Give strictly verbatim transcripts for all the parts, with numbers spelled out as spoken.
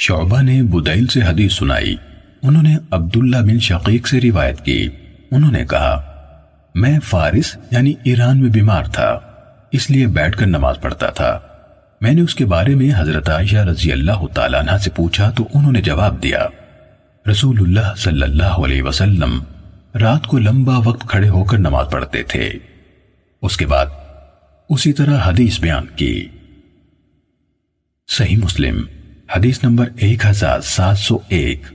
Shuba ने बुदैल से हदीस सुनाई। उन्होंने अब्दुल्ला बिन शकीक से रिवायत की। उन्होंने कहा, मैं फारिस यानी ईरान में बीमार था, इसलिए बैठकर नमाज पढ़ता था। मैंने उसके बारे में हजरत आयशा रजी अल्लाह तआला अन्हा से पूछा तो उन्होंने जवाब दिया, रसूलुल्लाह सल्लल्लाहु अलैहि वसल्लम रात को लंबा वक्त खड़े होकर नमाज पढ़ते थे। उसके बाद उसी तरह हदीस बयान की। सही मुस्लिम हदीस नंबर एक हजार सात सौ एक।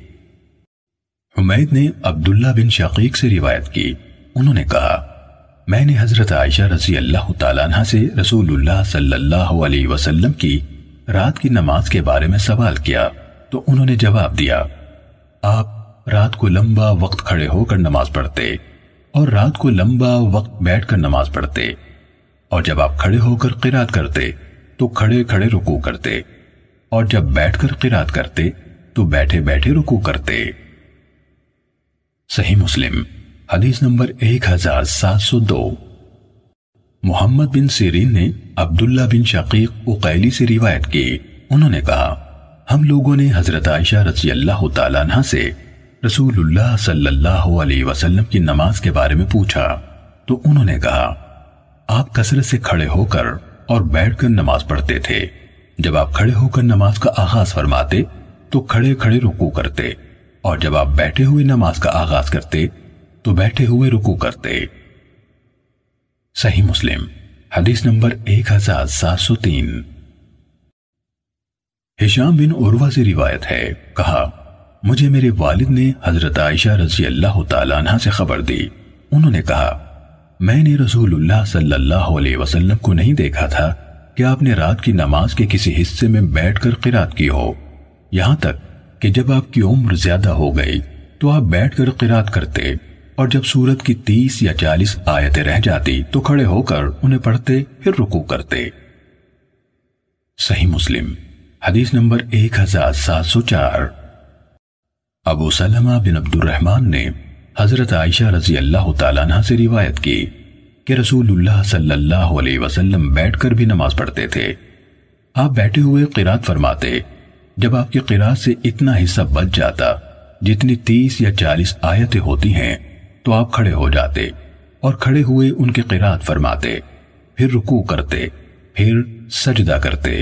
हुमैद ने अब्दुल्ला बिन शकीक से रिवायत की। उन्होंने कहा, मैंने हजरत आयशा रजी अल्लाह तआला अन्हा से रसूलुल्लाह सल्लल्लाहु अलैहि वसल्लम की रात की नमाज के बारे में सवाल किया तो उन्होंने जवाब दिया, आप रात को लंबा वक्त खड़े होकर नमाज पढ़ते और रात को लंबा वक्त बैठकर नमाज पढ़ते, और जब आप खड़े होकर क़िरात करते तो खड़े खड़े रुकू करते, और जब बैठकर क़िरात करते तो बैठे बैठे रुकू करते। सही मुस्लिम हदीस नंबर एक हजार सात सौ दो। मोहम्मद बिन सीरीन ने अब्दुल्ला बिन शकीक उकैली से रिवायत की। उन्होंने कहा, हम लोगों ने हजरत आयशा रजी अल्लाह तआला अन्हा से रसूलुल्लाह सल्लल्लाहु अलैहि वसल्लम की नमाज के बारे में पूछा तो उन्होंने कहा, आप कसरत से खड़े होकर और बैठकर नमाज पढ़ते थे। जब आप खड़े होकर नमाज का आगाज फरमाते तो खड़े खड़े रुकू करते, और जब आप बैठे हुए नमाज का आगाज करते तो बैठे हुए रुकू करते। सही मुस्लिम हदीस नंबर एक हजार सात सौ तीन। हिशाम बिन उर्वा से रिवायत है, कहा, मुझे मेरे वालिद ने हजरत आयशा रजी अल्लाह तआला अन्हा से खबर दी। उन्होंने कहा, मैंने रसूलुल्लाह सल्लल्लाहु अलैहि वसल्लम को नहीं देखा था कि आपने रात की नमाज के किसी हिस्से में बैठकर क़िरात की हो, यहाँ तक कि जब आपकी उम्र ज्यादा हो गई तो आप बैठकर क़िरात करते, और जब सूरत की तीस या चालीस आयतें रह जाती तो खड़े होकर उन्हें पढ़ते फिर रुकू करते। सही मुस्लिम हदीस नंबर एक हजार सात सौ चार। अबू सलमा बिन अब्दुर्रहमान ने हजरत आयशा रजी अल्लाह तआला अन्हा से रिवायत की कि रसूलुल्लाह सल्लल्लाहु अलैहि वसल्लम बैठकर भी नमाज पढ़ते थे। आप बैठे हुए क़िरात फरमाते, जब आपकी क़िरात से इतना हिस्सा बच जाता जितनी तीस या चालीस आयतें होती हैं तो आप खड़े हो जाते और खड़े हुए उनके क़िरात फरमाते, फिर रुकू करते, फिर सजदा करते,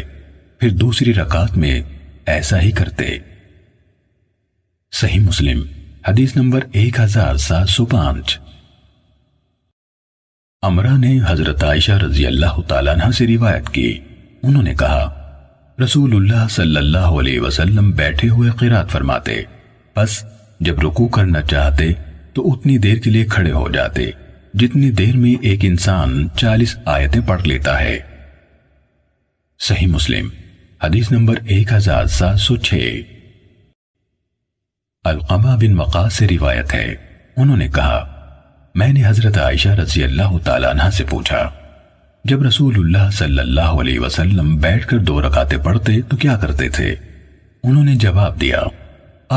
फिर दूसरी रकात में ऐसा ही करते। सही मुस्लिम हदीस नंबर एक हजार सात सौ पाँच। अमरा ने हजरत आयशा रजी अल्लाह तआला अन्हा से रिवायत की। उन्होंने कहा, रसूलुल्लाह सल्लल्लाहु अलैहि वसल्लम बैठे हुए क़िरात फरमाते, बस जब रुकू करना चाहते तो उतनी देर के लिए खड़े हो जाते जितनी देर में एक इंसान चालीस आयतें पढ़ लेता है। सही मुस्लिम हदीस नंबर एक हजार सात सौ छह। अलक़मा बिन वक़ास से रिवायत है। उन्होंने कहा, मैंने हजरत आयशा रजी अल्लाह तआला अन्हा से पूछा, जब रसूलुल्लाह सल्लल्लाहु अलैहि वसल्लम बैठकर दो रकातें पढ़ते तो क्या करते थे? उन्होंने जवाब दिया,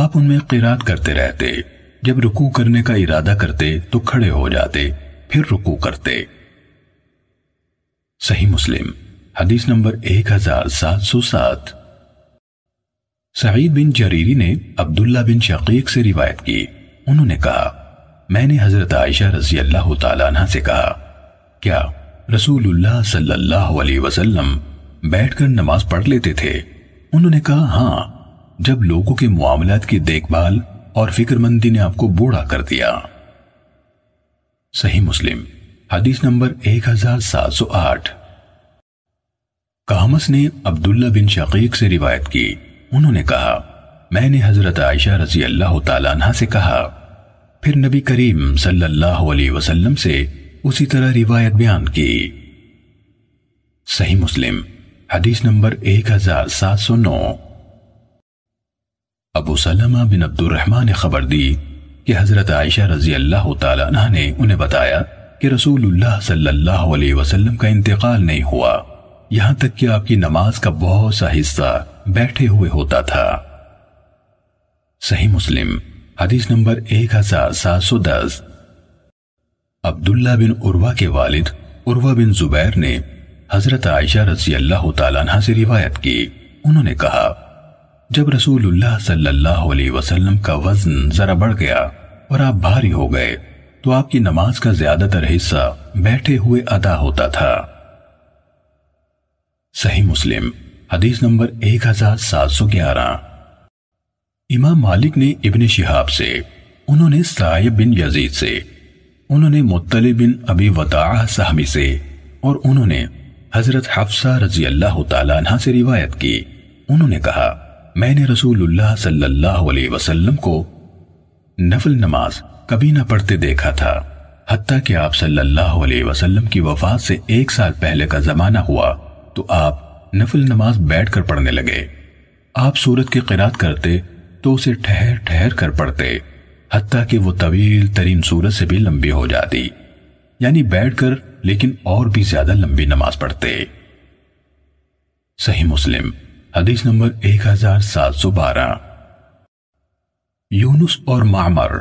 आप उनमें क़िरात करते रहते, जब रुकू करने का इरादा करते तो खड़े हो जाते फिर रुकू करते। सही मुस्लिम हदीस नंबर एक हजार सात सौ सात। सईद बिन जरीरी ने अब्दुल्ला बिन शकीक से रिवायत की। उन्होंने कहा, मैंने हजरत आयशा रजी अल्लाह तआला अन्हा से कहा, क्या रसूलुल्लाह सल्लल्लाहु अलैहि वसल्लम बैठकर नमाज पढ़ लेते थे? उन्होंने कहा, हाँ, जब लोगों के मुआमलात की देखभाल और फिक्रमंदी ने आपको बूढ़ा कर दिया। सही मुस्लिम हदीस नंबर एक हजार सात सौ आठ। कामस ने अब्दुल्ला बिन शकीक से रिवायत की। उन्होंने कहा, मैंने हजरत आयशा रजी अल्लाह तआला अन्हा से कहा, फिर नबी करीम सल्लल्लाहु अलैहि वसल्लम से उसी तरह रिवायत बयान की। सही मुस्लिम हदीस नंबर एक हजार सात सौ नौ। अबू सलमा बिन अब्दुर्रहमान ने खबर दी कि हजरत आयशा रजी अल्लाह तआला अन्हा ने उन्हें बताया कि रसूलुल्लाह सल्लल्लाहु अलैहि वसल्लम का इंतकाल नहीं हुआ, यहां तक कि आपकी नमाज का बहुत सा हिस्सा बैठे हुए होता था। सही मुस्लिम हदीस नंबर एक हजार सात सौ दस। अब्दुल्ला बिन उर्वा के वालिद उर्वा बिन जुबैर ने हजरत आयशा रजी अल्लाह तआला अन्हा से रिवायत की। उन्होंने कहा, जब रसूलुल्लाह सल्लल्लाहु अलैहि वसल्लम का वजन जरा बढ़ गया और आप भारी हो गए तो आपकी नमाज का ज्यादातर हिस्सा बैठे हुए अदा होता था। सही मुस्लिम हदीस नंबर एक हजार सात सौ ग्यारह। इमाम मालिक ने इब्ने शिहाब से, उन्होंने साहिब बिन यजीद से, उन्होंने मुत्तलिब बिन अबी वताह सहमी से और उन्होंने हजरत हफ्सा रजी अल्लाह तआला अन्हा से रिवायत की। उन्होंने कहा, मैंने रसूलुल्लाह सल्लल्लाहु अलैहि वसल्लम को नफल नमाज कभी न पढ़ते देखा था, हत्ता कि आप सल्लल्लाहु अलैहि वसल्लम की वफात से एक साल पहले का जमाना हुआ तो आप नफल नमाज बैठकर पढ़ने लगे। आप सूरत की क़िरात करते तो उसे ठहर ठहर कर पढ़ते, हत्ता कि वो तवील तरीन सूरत से भी लंबी हो जाती, यानी बैठकर लेकिन और भी ज्यादा लंबी नमाज पढ़ते। सही मुस्लिम हदीस नंबर एक हजार सात सौ बारह। यूनुस और मामर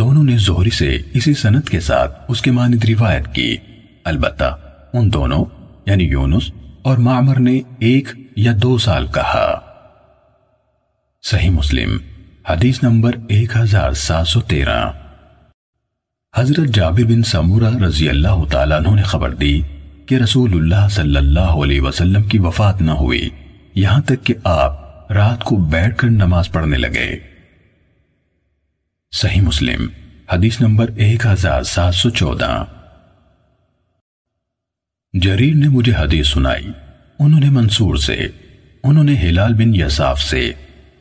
दोनों ने ज़ुहरी से इसी सनद के साथ उसके मानिद रिवायत की, अलबत्ता उन दोनों यानी यूनुस और मामर ने एक या दो साल कहा। सही मुस्लिम हदीस नंबर एक हजार सात सौ तेरह। हजरत जाबिर बिन समूरा रजी अल्लाह तआला अन्हु ने खबर दी कि रसूलुल्लाह सल्लल्लाहु अलैहि वसल्लम की वफात न हुई यहां तक कि आप रात को बैठकर नमाज पढ़ने लगे। सही मुस्लिम हदीस नंबर एक हजार सात सौ चौदह। जरीर ने मुझे हदीस सुनाई, उन्होंने मंसूर से, उन्होंने हिलाल बिन यसाफ से,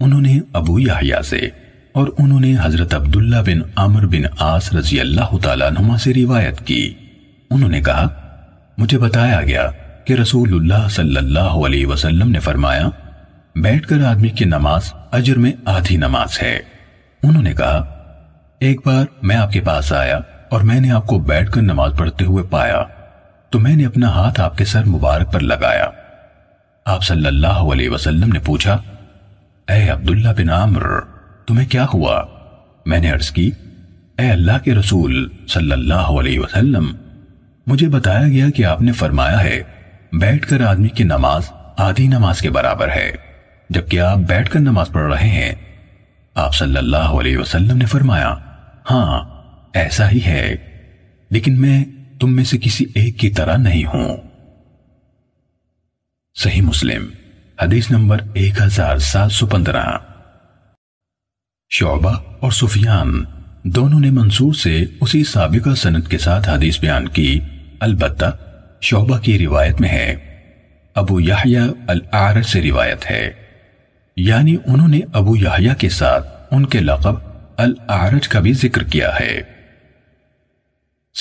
उन्होंने अबू याहिया से और उन्होंने हजरत अब्दुल्ला बिन आमर बिन आस रजी अल्लाह तआला अन्हुमा से रिवायत की। उन्होंने कहा, मुझे बताया गया कि रसूलुल्लाह सल्लल्लाहु अलैहि वसल्लम ने फरमाया, बैठकर आदमी की नमाज अजर में आधी नमाज है। उन्होंने कहा, एक बार मैं आपके पास आया और मैंने आपको बैठकर नमाज पढ़ते हुए पाया तो मैंने अपना हाथ आपके सर मुबारक पर लगाया। आप सल्लल्लाहु अलैहि वसल्लम ने पूछा, ए अब्दुल्ला बिन आम्र, तुम्हें क्या हुआ? मैंने अर्ज की, ए अल्लाह के रसूल सल्लल्लाहु अलैहि वसल्लम, मुझे बताया गया कि आपने फरमाया है बैठकर आदमी की नमाज आधी नमाज के बराबर है, जबकि आप बैठकर नमाज पढ़ रहे हैं। आप सल्लल्लाहु अलैहि वसल्लम ने फरमाया, हाँ ऐसा ही है, लेकिन मैं तुम में से किसी एक की तरह नहीं हूं। सही मुस्लिम हदीस नंबर एक हजार सात सौ पंद्रह। शौबा और सुफियान दोनों ने मंसूर से उसी साबिका सनद के साथ हदीस बयान की, अलबत्ता शौबा की रिवायत में है, अबू याहिया अल-आरज से रिवायत है, यानी उन्होंने अबू याहिया के साथ उनके लक़ब अल-आरज का भी जिक्र किया है।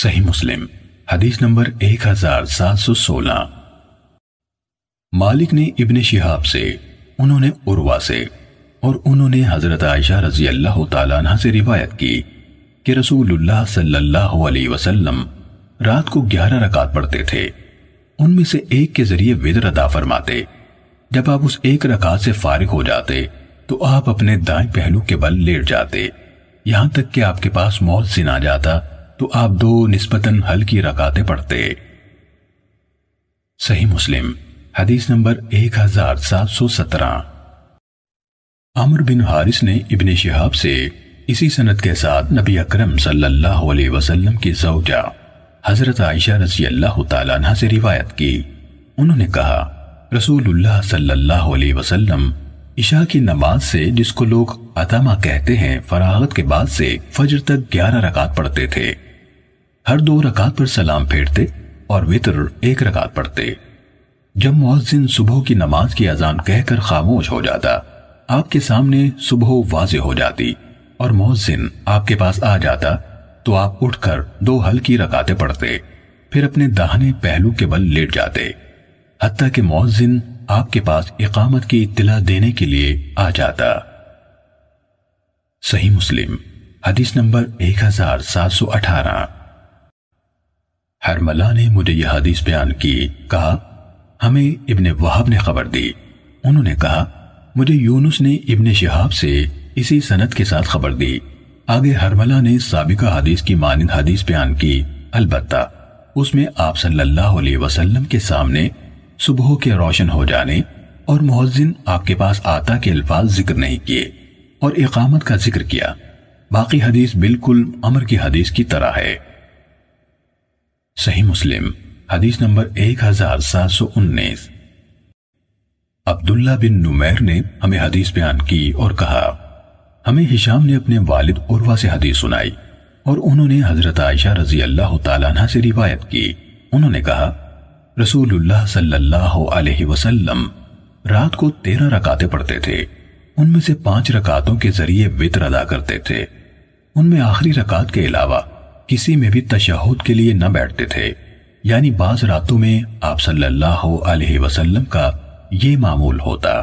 सही मुस्लिम हदीस नंबर एक हजार सात सौ सोलह। मालिक ने इब्ने शिहाब से, उन्होंने उर्वा से और उन्होंने हजरत आयशा रजी अल्लाह तआला अन्हा से रिवायत की कि रसूलुल्लाह सल्लल्लाहु अलैहि वसल्लम रात को ग्यारह रकात पढ़ते थे, उनमें से एक के जरिए वित्र अदा फरमाते। जब आप उस एक रकात से फारिग हो जाते तो आप अपने दाएं पहलू के बल लेट जाते, यहां तक कि आपके पास मौत सिन आ जाता तो आप दो निस्बतन हल्की रकातें पढ़ते। सही मुस्लिम हदीस नंबर एक हजार सात सौ सत्रह। अमर बिन हारिस ने इब्ने शिहाब से इसी सनद के साथ नबी अकरम सल्लल्लाहु अलैहि वसल्लम की ज़ौजा हजरत आयशा रजी अल्लाह तआला अन्हा से रिवायत की। उन्होंने कहा, रसूलुल्लाह सल्लल्लाहु अलैहि वसल्लम इशा की नमाज से, जिसको लोग अतामा कहते हैं, फरागत के बाद से फजर तक ग्यारह रकात पढ़ते थे, हर दो रकात पर सलाम फेरते और वितर एक रकात पढ़ते। जब मुअज्जिन सुबह की नमाज की अजान कहकर खामोश हो जाता, आपके सामने सुबह वाजे हो जाती और मुअज्जिन आपके पास आ जाता तो आप उठकर दो हल्की रकातें पढ़ते, फिर अपने दाहने पहलू के बल लेट जाते, हत्ता कि मुअज्जिन आपके पास इकामत की इत्तिला देने के लिए आ जाता। सही मुस्लिम हदीस नंबर एक हजार सात सौ अठारह। हरमला ने मुझे यह हदीस बयान की, कहा, हमें इब्ने वहाब ने खबर दी, उन्होंने कहा, मुझे यूनुस ने इब्ने शिहाब से इसी सनद के साथ खबर दी। आगे हरमला ने साबिका हदीस की मानिंद हदीस बयान की, अलबत्ता उसमें आप सल्लल्लाहु अलैहि वसल्लम के सामने सुबह के रोशन हो जाने और मुअज्जिन आपके पास आता के अल्फाज जिक्र नहीं किए और इकामत का जिक्र किया। बाकी हदीस बिल्कुल अमर की हदीस की तरह है। सही मुस्लिम हदीस नंबर एक हजार सात सौ उन्नीस। अब्दुल्ला बिन नुमैर ने हमें हदीस बयान की और कहा, हमें हिशाम ने अपने वालिद उर्वा से हदीस सुनाई और उन्होंने हजरत आयशा रजी अल्लाह तआला अन्हा से रिवायत की। उन्होंने कहा, रसूलुल्लाह सल्लल्लाहु अलैहि वसल्लम रात को तेरह रकातें पढ़ते थे, उनमें से पांच रकातों के जरिए वित्र अदा करते थे, उनमें आखिरी रकात के अलावा किसी में भी तशहुद के लिए न बैठते थे। यानी बाज रातों में आप सल्लल्लाहु अलैहि वसल्लम का ये मामूल होता।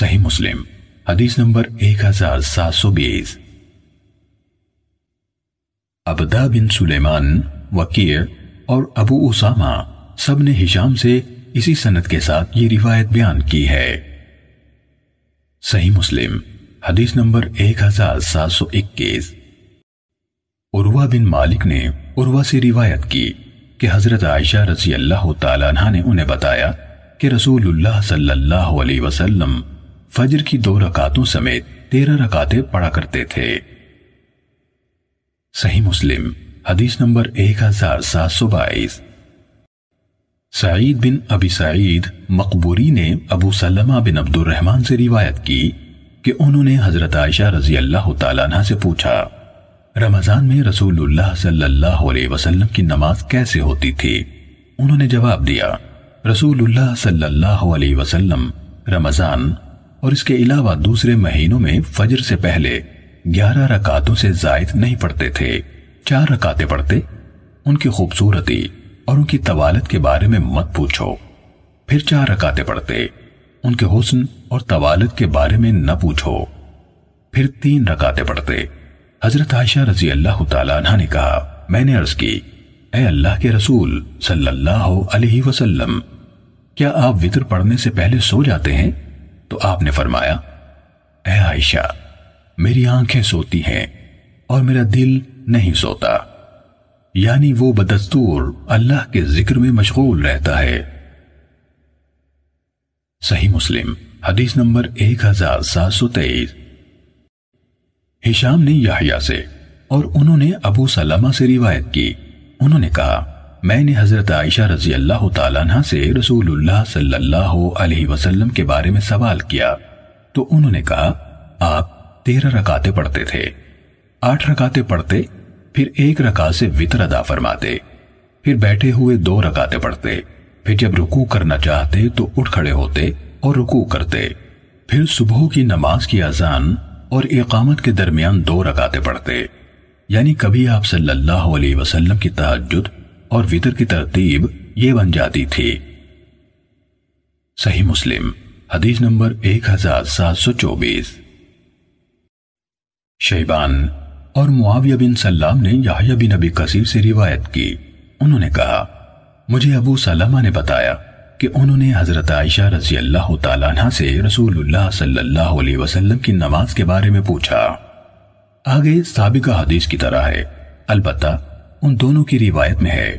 सही मुस्लिम हदीस नंबर एक हजार सात सौ बीस। अब्दा बिन सुलेमान, वकीर और अबू उसामा सब ने हिशाम से इसी सनद के साथ ये रिवायत बयान की है। सही मुस्लिम हदीस नंबर एक हजार सात सौ इक्कीस। उर्वा बिन मालिक ने उर्वा से रिवायत की कि हजरत आयशा रजी अल्लाह तआला अन्हा ने उन्हें बताया कि रसूलुल्लाह सल्लल्लाहु अलैहि वसल्लम फजर की दो रकातों समेत तेरह रकातें पढ़ा करते थे। सही मुस्लिम हदीस नंबर एक हजार सात सौ बाईस। सईद बिन अबी सईद मकबूरी ने अबू सलमा बिन अब्दुल रहमान से रिवायत की कि उन्होंने हजरत आयशा रजी अल्लाह तआला अन्हा से पूछा, रमजान में रसूलुल्लाह सल्लल्लाहु अलैहि वसल्लम की नमाज कैसे होती थी? उन्होंने जवाब दिया, रसूलुल्लाह सल्लल्लाहु अलैहि वसल्लम रमजान और इसके अलावा दूसरे महीनों में फजर से पहले ग्यारह रकातों से जायद नहीं पढ़ते थे, चार रकातें पढ़ते। उनकी खूबसूरती और उनकी तवालत के बारे में मत पूछो। फिर चार रकातें पढ़ते, उनके हुस्न और तवालत के बारे में न पूछो। फिर तीन रकातें पढ़ते। हजरत आयशा रजी अल्लाह तआला अन्हा ने कहा, मैंने अर्ज की, ए अल्लाह के रसूल सल्लल्लाहु अलैहि वसल्लम, क्या आप वितर पढ़ने से पहले सो जाते हैं? तो आपने फरमाया, ए आयशा, मेरी आंखें सोती हैं और मेरा दिल नहीं सोता। यानी वो बदस्तूर अल्लाह के जिक्र में मशगूल रहता है। सही मुस्लिम हदीस नंबर एक हजार सात सौ तेईस। हिशाम ने यहया से और उन्होंने अबू सलमा से रिवायत की। उन्होंने कहा, मैंने हजरत आयशा रजी अल्लाह तआला अन्हा से रसूलुल्लाह सल्लल्लाहु अलैहि वसल्लम के बारे में सवाल किया तो उन्होंने कहा, आप तेरह रकातें पढ़ते थे, आठ रकातें पढ़ते, फिर एक रकात से वितर अदा फरमाते, फिर बैठे हुए दो रकातें पढ़ते, फिर जब रुकू करना चाहते तो उठ खड़े होते और रुकू करते, फिर सुबह की नमाज की अजान और इकामत के दरमियान दो रकातें पढ़ते। यानी कभी आप सल्लल्लाहु अलैहि वसल्लम की तहज्जुद और वितर की तरतीब ये बन जाती थी। सही मुस्लिम हदीस नंबर एक हजार सात सौ चौबीस। शैबान और मुआविया बिन सल्लाम ने यहया बिन अबी कसीर से रिवायत की। उन्होंने कहा, मुझे अबू सलमा ने बताया कि उन्होंने हजरत आयशा रजी अल्लाह तआला अन्हा से रसूलुल्लाह सल्लल्लाहु अलैहि वसल्लम की नमाज के बारे में पूछा। आगे साबिका हदीस की तरह है, अलबत्ता उन दोनों की रिवायत में है,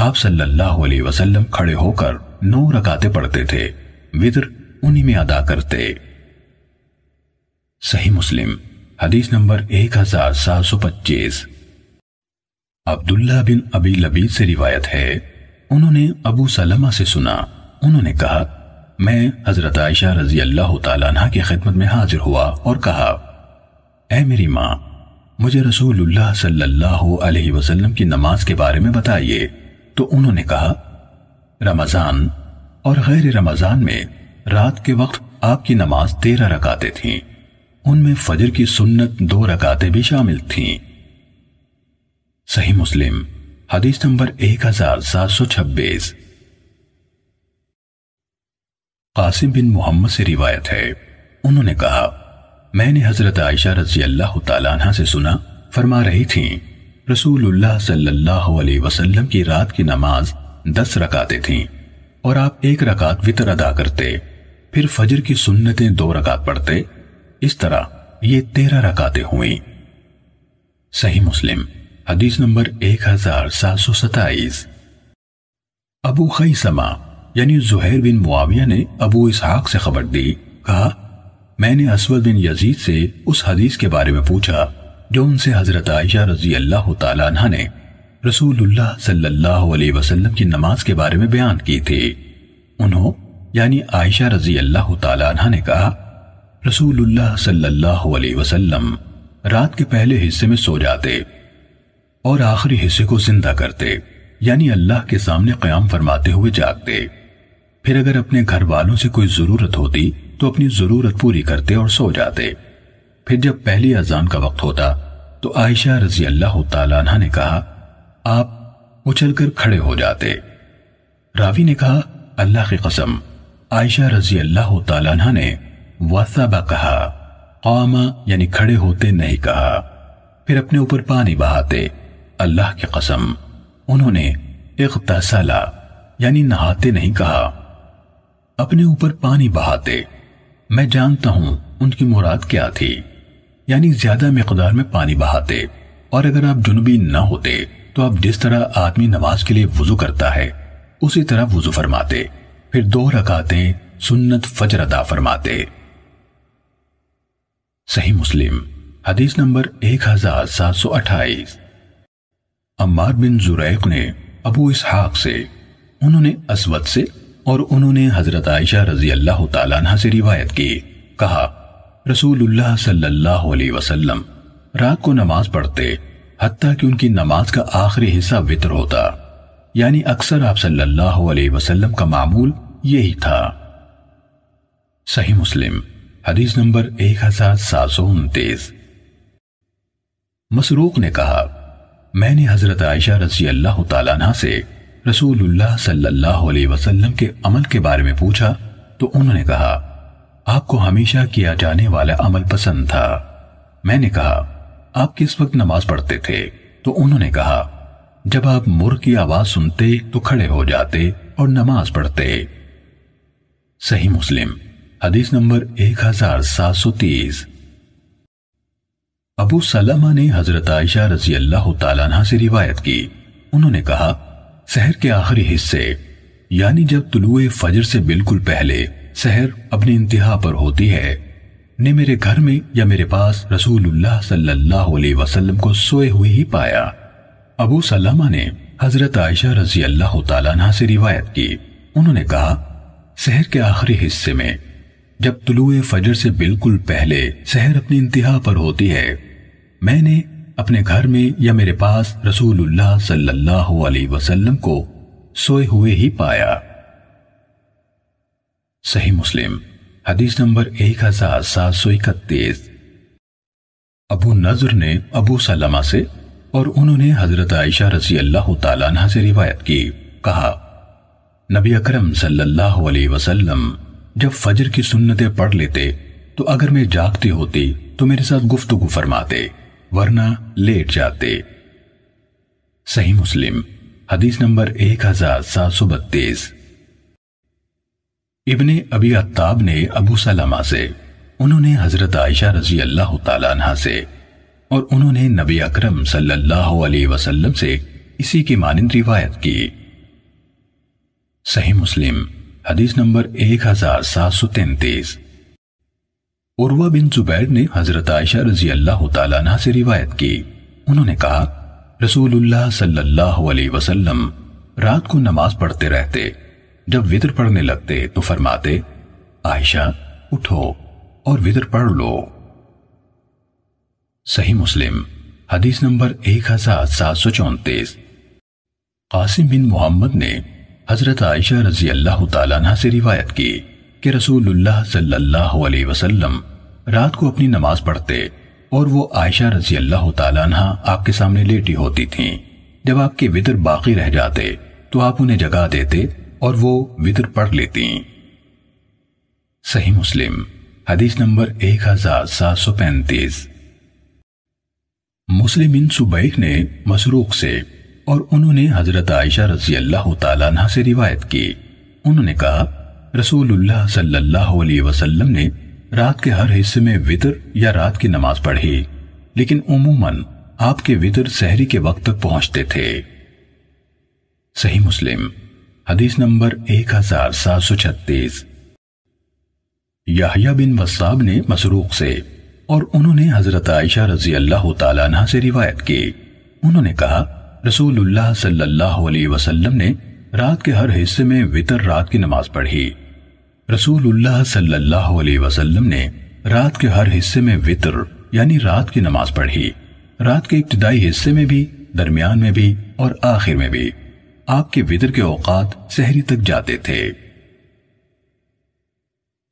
आप सल्लल्लाहु अलैहि वसल्लम खड़े होकर नौ रकातें पढ़ते थे, वित्र उन्हीं में अदा करते। सही मुस्लिम हदीस नंबर एक हजार सात सौ पच्चीस। अब्दुल्ला बिन अबी लबीद से रिवायत है, उन्होंने अबू सलमा से सुना। उन्होंने कहा, मैं हजरत आयशा रजी अल्लाह तआला अन्हा की खिदमत में हाजिर हुआ और कहा, ऐ मेरी माँ, मुझे रसूलुल्लाह सल्लल्लाहु अलैहि वसल्लम की नमाज के बारे में बताइए। तो उन्होंने कहा, रमजान और गैर रमजान में रात के वक्त आपकी नमाज तेरह रकातें थीं, उनमें फजर की सुन्नत दो रकातें भी शामिल थीं। सही मुस्लिम हदीस नंबर एक हजार सात सौ छब्बीस। कासिम बिन मोहम्मद से रिवायत है, उन्होंने कहा, मैंने हजरत आयशा रजी अल्लाह तआला अन्हा से सुना, फरमा रही थीं, रसूलुल्लाह सल्लल्लाहु अलैहि वसल्लम की रात की नमाज दस रकातें थीं और आप एक रकात वितर अदा करते, फिर फजर की सुन्नतें दो रकात पढ़ते। इस तरह ये तेरह रकातें हुई। सही मुस्लिम हदीस नंबर एक हजार सात सौ सताइस। अबू खैसमा यानी जुहैर बिन मुआविया ने अबू इसहाक से खबर दी, कहा मैंने असवद बिन यजीद से उस हदीस के बारे में पूछा जो उनसे हजरत आयशा रजी अल्लाह तआला अन्हा ने रसूलुल्लाह सल्लल्लाहु अलैहि वसल्लम की नमाज के बारे में बयान की थी। उन्हों यानी आयशा रजी अल्लाह तआला अन्हा ने कहा, रसूलुल्लाह सल्लल्लाहु अलैहि वसल्लम रात के पहले हिस्से में सो जाते और आखिरी हिस्से को जिंदा करते, यानी अल्लाह के सामने क़याम फरमाते हुए जागते। फिर अगर अपने घर वालों से कोई जरूरत होती तो अपनी जरूरत पूरी करते और सो जाते। फिर जब पहली अजान का वक्त होता तो आयशा रजी अल्लाह तआला अन्हा ने कहा, आप उछलकर खड़े हो जाते। रावी ने कहा, अल्लाह की कसम आयशा रजी अल्लाह तआला अन्हा ने वासाबा कहा, क़ामा यानी खड़े होते नहीं कहा। फिर अपने ऊपर पानी बहाते। अल्लाह की कसम उन्होंने इग़्तसला यानी नहाते नहीं कहा, अपने ऊपर पानी बहाते। मैं जानता हूं उनकी मुराद क्या थी, यानी ज्यादा मिकदार में पानी बहाते। और अगर आप जुनबी न होते तो आप जिस तरह आदमी नमाज के लिए वुजू करता है उसी तरह वुजू फरमाते, फिर दो रकातें सुन्नत फजर अदा फरमाते। सही मुस्लिम हदीस नंबर एक हजार सात सौ अट्ठाईस। अम्मार बिन जुरैक ने अबू इसहाक से, उन्होंने असवद से और उन्होंने हजरत आयशा रजी अल्लाह तआला अन्हा से रिवायत की, कहा रसूलुल्लाह सल्लल्लाहु अलैहि वसल्लम रात को नमाज पढ़ते हत्ता कि उनकी नमाज का आखिरी हिस्सा वितर होता, यानी अक्सर आप सल्लल्लाहु अलैहि वसल्लम का मामूल यही था। सही मुस्लिम हदीस नंबर एक हजार सात सौ उनतीस। मसरूक ने कहा, मैंने हजरत आयशा रजी अल्लाह तआला अन्हा से रसूलुल्लाह सल्लल्लाहु अलैहि वसल्लम के अमल के बारे में पूछा तो उन्होंने कहा, आपको हमेशा किया जाने वाला अमल पसंद था। मैंने कहा, आप किस वक्त नमाज पढ़ते थे? तो उन्होंने कहा, जब आप मुर्ग की आवाज सुनते तो खड़े हो जाते और नमाज पढ़ते। सही मुस्लिम हदीस नंबर एक हजार सात सौ तीस। अबू सलमा ने हजरत आयशा रजी अल्लाह तआला अन्हा से रिवायत की, उन्होंने कहा, सहर के आखिरी हिस्से यानी जब तुलुए फजर से बिल्कुल पहले सहर अपने इंतहा पर होती है ने मेरे घर में या मेरे पास रसूलुल्लाह सल्लल्लाहु अलैहि वसल्लम को सोए हुए ही पाया। अबू सलमा ने हजरत आयशा रजी अल्लाह तआला अन्हा से रिवायत की, उन्होंने कहा, शहर के आखिरी हिस्से में जब तुलुए फजर से बिल्कुल पहले शहर अपनी इंतहा पर होती है, मैंने अपने घर में या मेरे पास रसूलुल्लाह सल्लल्लाहु अलैहि वसल्लम को सोए हुए ही पाया। सही मुस्लिम हदीस नंबर एक हजार सात सौ इकतीस। अबू नजर ने अबू सलमा से और उन्होंने हजरत आयशा रजी अल्लाह तआला अन्हा से रिवायत की, कहा नबी अकरम सल्लल्लाहु अलैहि वसल्लम जब फजर की सुन्नतें पढ़ लेते तो अगर मैं जागती होती तो मेरे साथ गुफ्तगू फरमाते, वरना लेट जाते। सही मुस्लिम हदीस नंबर एक हजार सात सौ बत्तीस। इब्ने अबी अत्ताब ने अबू सलमा से, उन्होंने हजरत आयशा रजी अल्लाह तआला अन्हा से और उन्होंने नबी अकरम सल्लल्लाहु अलैहि वसल्लम से इसी की मानिंद रिवायत की। सही मुस्लिम हदीस नंबर एक हजार सात सौ तैंतीस। उर्वा बिन जुबैर ने हजरत आयशा रजी अल्लाह तआला अन्हा से रिवायत की, उन्होंने कहा, रसूलुल्लाह सल्लल्लाहु अलैहि वसल्लम रात को नमाज पढ़ते रहते। जब वितर पढ़ने लगते तो फरमाते, आयशा उठो और वितर पढ़ लो। सही मुस्लिम हदीस नंबर एक हजार सात सौ चौंतीस। कासिम बिन मोहम्मद ने हजरत आयशा रजी अल्लाह तआला अन्हा से रिवायत की कि रसूलुल्लाह सल्लल्लाहु अलैहि वसल्लम रात को अपनी नमाज पढ़ते और वो आयशा रजी अल्लाह तआला अन्हा आपके सामने लेटी होती थीं। जब आपके वितर बाकी रह जाते तो आप उन्हें जगा देते और वो वितर पढ़ लेती। सही मुस्लिम हदीस नंबर एक हजार सात सौ पैंतीस। मुस्लिम बिन सुबैह ने मसरूक से और उन्होंने हजरत आयशा रजी अल्लाह तआला अन्हा से रिवायत की, उन्होंने कहा, रसूलुल्लाह सल्लल्लाहु अलैहि वसल्लम ने रात के हर हिस्से में वितर या रात की नमाज पढ़ी, लेकिन उमूमन आपके वितर सहरी के वक्त तक पहुंचते थे। सही मुस्लिम हदीस नंबर एक हजार सात सौ छत्तीस। याहया बिन वस्साब ने मसरूक से और उन्होंने हजरत आयशा रजी अल्लाह ताला अन्हा से रिवायत की। उन्होंने कहा, रसूलुल्लाह सल्लल्लाहु अलैहि वसल्लम ने रात के हर हिस्से में वितर रात की नमाज पढ़ी। रसूलुल्लाह सल्लल्लाहु अलैहि वसल्लम ने रात के हर हिस्से में वितर यानी रात की नमाज पढ़ी, रात के इब्तिदाई हिस्से में भी, दरमियान में भी और आखिर में भी। आपके वितर के औकात सहरी तक जाते थे।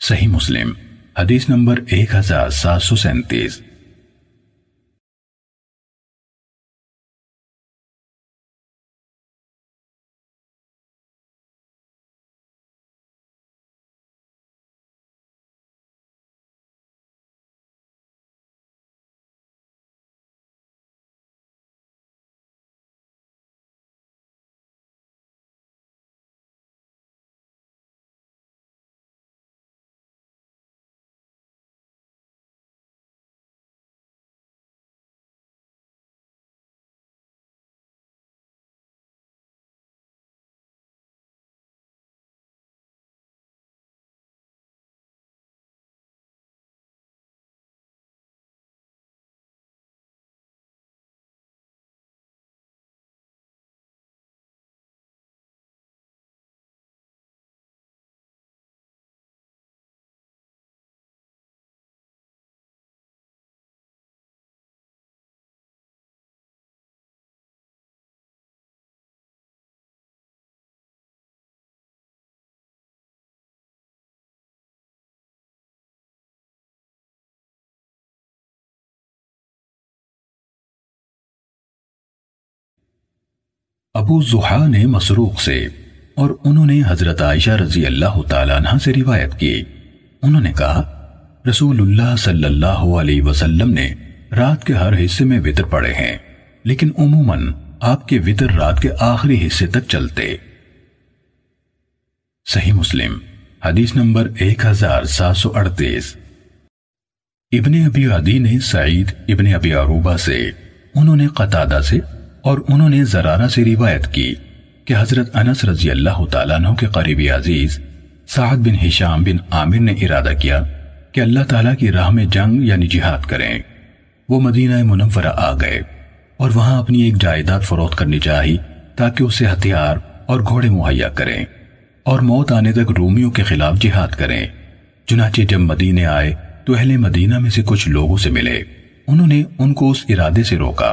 सही मुस्लिम हदीस नंबर एक हजार सात सौ सैंतीस। अबू जुहा ने मसरूक से और उन्होंने हजरत आयशा रजी अल्लाह ताला अन्हा से रिवायत की। उन्होंने कहा, रसूलुल्लाह सल्लल्लाहु अलैहि वसल्लम ने रात के हर हिस्से में वितर पड़े हैं, लेकिन उमूमन आपके वितर रात के आखिरी हिस्से तक चलते। सही मुस्लिम हदीस नंबर एक हजार सात सौ अड़तीस। इब्ने अबी आदी ने सईद इब्ने अबी अरूबा से, उन्होंने कतादा से और उन्होंने जरारा से रिवायत की कि हजरत अनस रजी अल्लाह ताला अन्हु के करीबी अजीज साद बिन हिशाम बिन आमिर ने इरादा किया कि अल्लाह ताला की राह में जंग यानी जिहाद करें। वो मदीना मुनव्वरा आ गए और वहां अपनी एक जायदाद फरोख्त करनी चाही ताकि उसे हथियार और घोड़े मुहैया करें और मौत आने तक रोमियों के खिलाफ जिहाद करें। चुनाचे जब मदीने आए तो अहले मदीना में से कुछ लोगों से मिले। उन्होंने उनको उस इरादे से रोका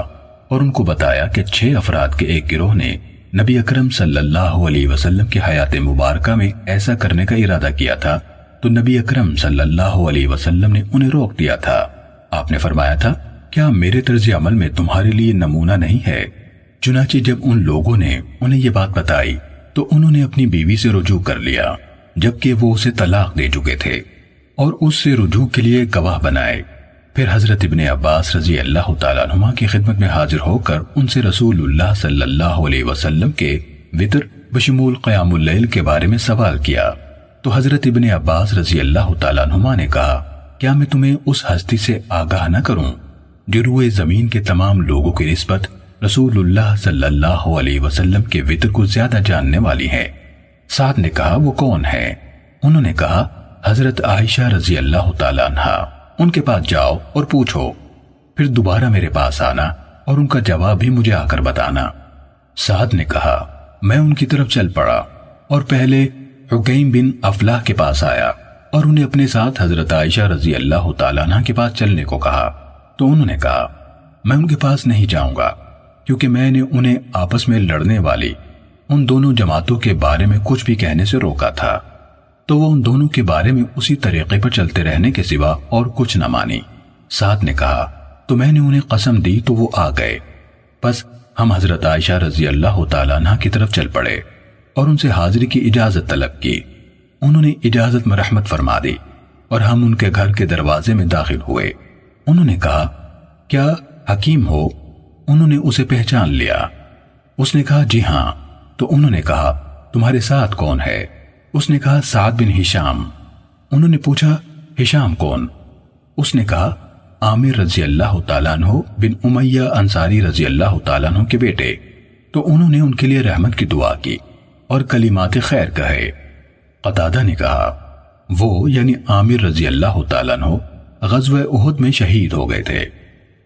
और उनको बताया कि छह अफराद के एक गिरोह ने नबी अकरम सल्लल्लाहु अलैहि वसल्लम की हयात मुबारका में ऐसा करने का इरादा किया था, तो नबी अकरम सल्लल्लाहु अलैहि वसल्लम ने उन्हें रोक दिया था। आपने फरमाया था, क्या मेरे तर्ज अमल में तुम्हारे लिए नमूना नहीं है? चुनांचे जब उन लोगों ने उन्हें यह बात बताई तो उन्होंने अपनी बीवी से रुजू कर लिया, जबकि वो उसे तलाक दे चुके थे, और उससे रुजू के लिए गवाह बनाए। फिर हजरत इब्ने अब्बास रजी अल्लाह ताला अन्हुमा की खिदमत में हाजिर होकर उनसे रसूलुल्लाह सल्लल्लाहु अलैहि वसल्लम के वितर बशमूल क़यामुल लैल के बारे में सवाल किया, तो हजरत इब्ने अब्बास रजी अल्लाह ताला अन्हुमा ने कहा, क्या मैं तुम्हें उस हस्ती से आगाह न करूं जो रुए जमीन के तमाम लोगों की निस्बत रसूलुल्लाह सल्लल्लाहु अलैहि वसल्लम के वितर को ज्यादा जानने वाली है? साथ ने कहा, वो कौन है? उन्होंने कहा, हजरत आयशा रजी अल्लाह ताला अन्हा। उनके पास जाओ और पूछो, फिर दोबारा मेरे पास आना और उनका जवाब भी मुझे आकर बताना। साद ने कहा, मैं उनकी तरफ चल पड़ा और पहले हुकैम बिन अफलाह के पास आया और उन्हें अपने साथ हजरत आयशा रजी अल्लाह ताला अन्हा के पास चलने को कहा, तो उन्होंने कहा, मैं उनके पास नहीं जाऊंगा क्योंकि मैंने उन्हें आपस में लड़ने वाली उन दोनों जमातों के बारे में कुछ भी कहने से रोका था, तो वो उन दोनों के बारे में उसी तरीके पर चलते रहने के सिवा और कुछ न मानी। साथ ने कहा, तो मैंने उन्हें कसम दी तो वो आ गए। बस हम हजरत आयशा रजी अल्लाह ताला अन्हा की तरफ चल पड़े और उनसे हाजिरी की इजाजत तलब की। उन्होंने इजाजत मरहमत फरमा दी और हम उनके घर के दरवाजे में दाखिल हुए। उन्होंने कहा, क्या हकीम हो? उन्होंने उसे पहचान लिया। उसने कहा, जी हाँ। तो उन्होंने कहा, तुम्हारे साथ कौन है? उसने कहा, साद बिन हिशाम। उन्होंने पूछा, हिशाम कौन? उसने कहा, आमिर रजी अल्लाह ताला अन्हु बिन उमैया अंसारी रजी अल्लाह ताला अन्हु के बेटे। तो उन्होंने उनके लिए रहमत की दुआ की और कलिमात खैर कहे। कतादा ने कहा, वो यानी आमिर रजी अल्लाह ताला अन्हु ग़ज़वे उहद में शहीद हो गए थे।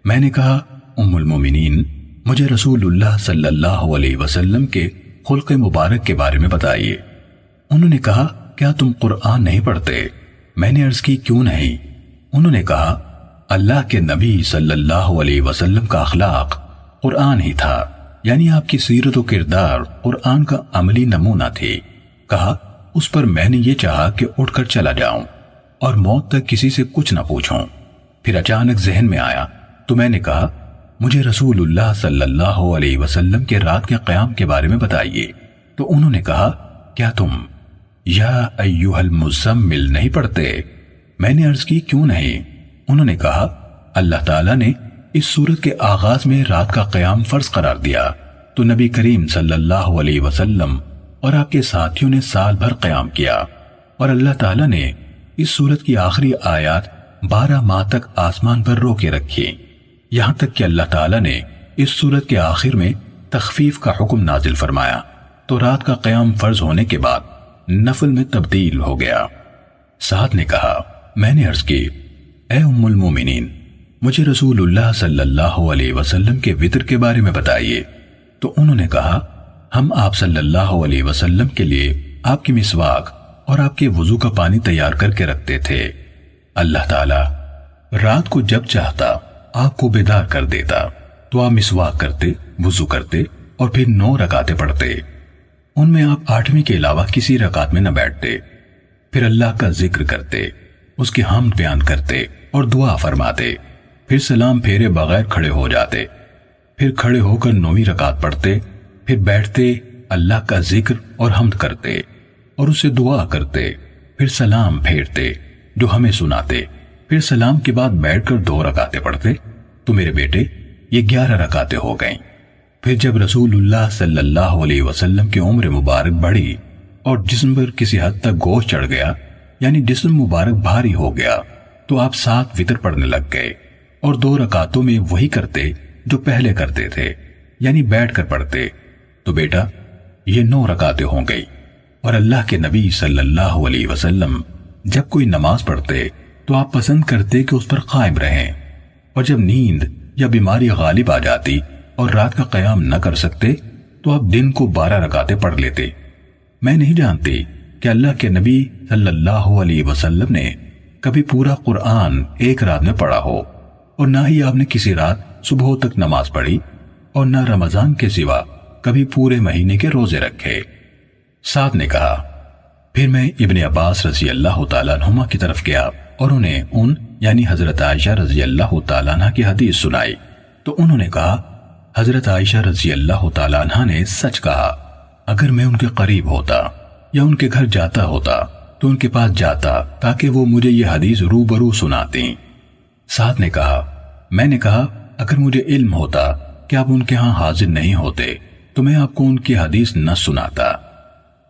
मैंने कहा, उम्मुल मोमिनीन, मुझे रसूलुल्लाह सल्लल्लाहु अलैहि वसल्लम के खुल्क़ मुबारक के बारे में बताइए। उन्होंने कहा, क्या तुम कुरान नहीं पढ़ते? मैंने अर्ज की, क्यों नहीं? उन्होंने कहा, अल्लाह के नबी सल्लल्लाहु अलैहि वसल्लम का अखलाक कुरान ही था, यानी आपकी सीरत और किरदार कुरान का अमली नमूना थी। कहा, उस पर मैंने ये चाहा कि उठकर चला जाऊं और मौत तक किसी से कुछ ना पूछूं। फिर अचानक जहन में आया तो मैंने कहा, मुझे रसूलुल्लाह सल्लल्लाहु अलैहि वसल्लम के रात के क़याम के बारे में बताइए। तो उन्होंने कहा, क्या तुम या अय्युहल मुज़म्मिल नहीं पढ़ते? मैंने अर्ज की, क्यों नहीं? उन्होंने कहा, अल्लाह ताला ने इस सूरत के आगाज में रात का क़याम फर्ज करार दिया तो नबी करीम सल्लल्लाहु अलैहि वसल्लम और आपके साथियों ने साल भर क़याम किया, और अल्लाह ताला ने इस सूरत की आखिरी आयत बारह माह तक आसमान पर रोके रखी, यहाँ तक कि अल्लाह ताला ने इस सूरत के आखिर में तखफीफ का हुक्म नाजिल फरमाया तो रात का क़याम फर्ज होने के बाद नफल में तब्दील हो गया। साथ ने कहा, मैंने अर्ज की, ए उम्मुल मोमिनीन, मुझे रसूलुल्लाह सल्लल्लाहु अलैहि वसल्लम के वितर के बारे में बताइए। तो उन्होंने कहा, हम आप सल्लल्लाहु अलैहि वसल्लम के लिए आपकी मिसवाक और आपके वजू का पानी तैयार करके रखते थे। अल्लाह ताला रात को जब चाहता आपको बेदार कर देता तो आप मिसवाक करते, वजू करते और फिर नौ रकाते पढ़ते, उनमें आप आठवीं के अलावा किसी रकात में न बैठते। फिर अल्लाह का जिक्र करते, उसके हम्द बयान करते और दुआ फरमाते, फिर सलाम फेरे बगैर खड़े हो जाते, फिर खड़े होकर नौवीं रकात पढ़ते, फिर बैठते, अल्लाह का जिक्र और हम्द करते और उसे दुआ करते, फिर सलाम फेरते जो हमें सुनाते, फिर सलाम के बाद बैठकर दो रकाते पढ़ते। तो मेरे बेटे, ये ग्यारह रकाते हो गईं। फिर जब रसूलुल्लाह सल्लल्लाहु अलैहि वसल्लम की उम्र मुबारक बढ़ी और जिस्म पर किसी हद तक गोश चढ़ गया, यानी जिस्म मुबारक भारी हो गया, तो आप सात वितर पढ़ने लग गए और दो रकातों में वही करते जो पहले करते थे, यानी बैठकर पढ़ते। तो बेटा, ये नौ रकाते हो गई। और अल्लाह के नबी सल्लल्लाहु अलैहि वसल्लम जब कोई नमाज पढ़ते तो आप पसंद करते कि उस पर कायम रहें, और जब नींद या बीमारी गालिब आ जाती और रात का क़याम न कर सकते तो आप दिन को बारह रकाते पढ़ लेते। मैं नहीं जानती कि अल्लाह के नबी सल्लल्लाहु अलैहि वसल्लम ने कभी पूरा कुरान एक रात में पढ़ा हो, और ना ही आपने किसी रात सुबह तक नमाज पढ़ी, और ना रमजान के सिवा कभी पूरे महीने के रोजे रखे। साथ ने कहा, फिर मैं इब्ने अब्बास रजी अल्लाह ताला अन्हुमा की तरफ गया और उन्हें उन यानी हजरत आयशा रजी अल्लाह ताला अन्हा की हदीस सुनाई। तो उन्होंने कहा, हजरत आयशा रजी अल्लाह ताला अन्हा ने सच कहा, अगर मैं उनके करीब होता या उनके घर जाता होता तो उनके पास जाता ताकि वो मुझे ये हदीस रूबरू सुनाती। साथ ने कहा, मैंने कहा, अगर मुझे इल्म होता कि आप उनके यहाँ हाजिर नहीं होते तो मैं आपको उनकी हदीस न सुनाता।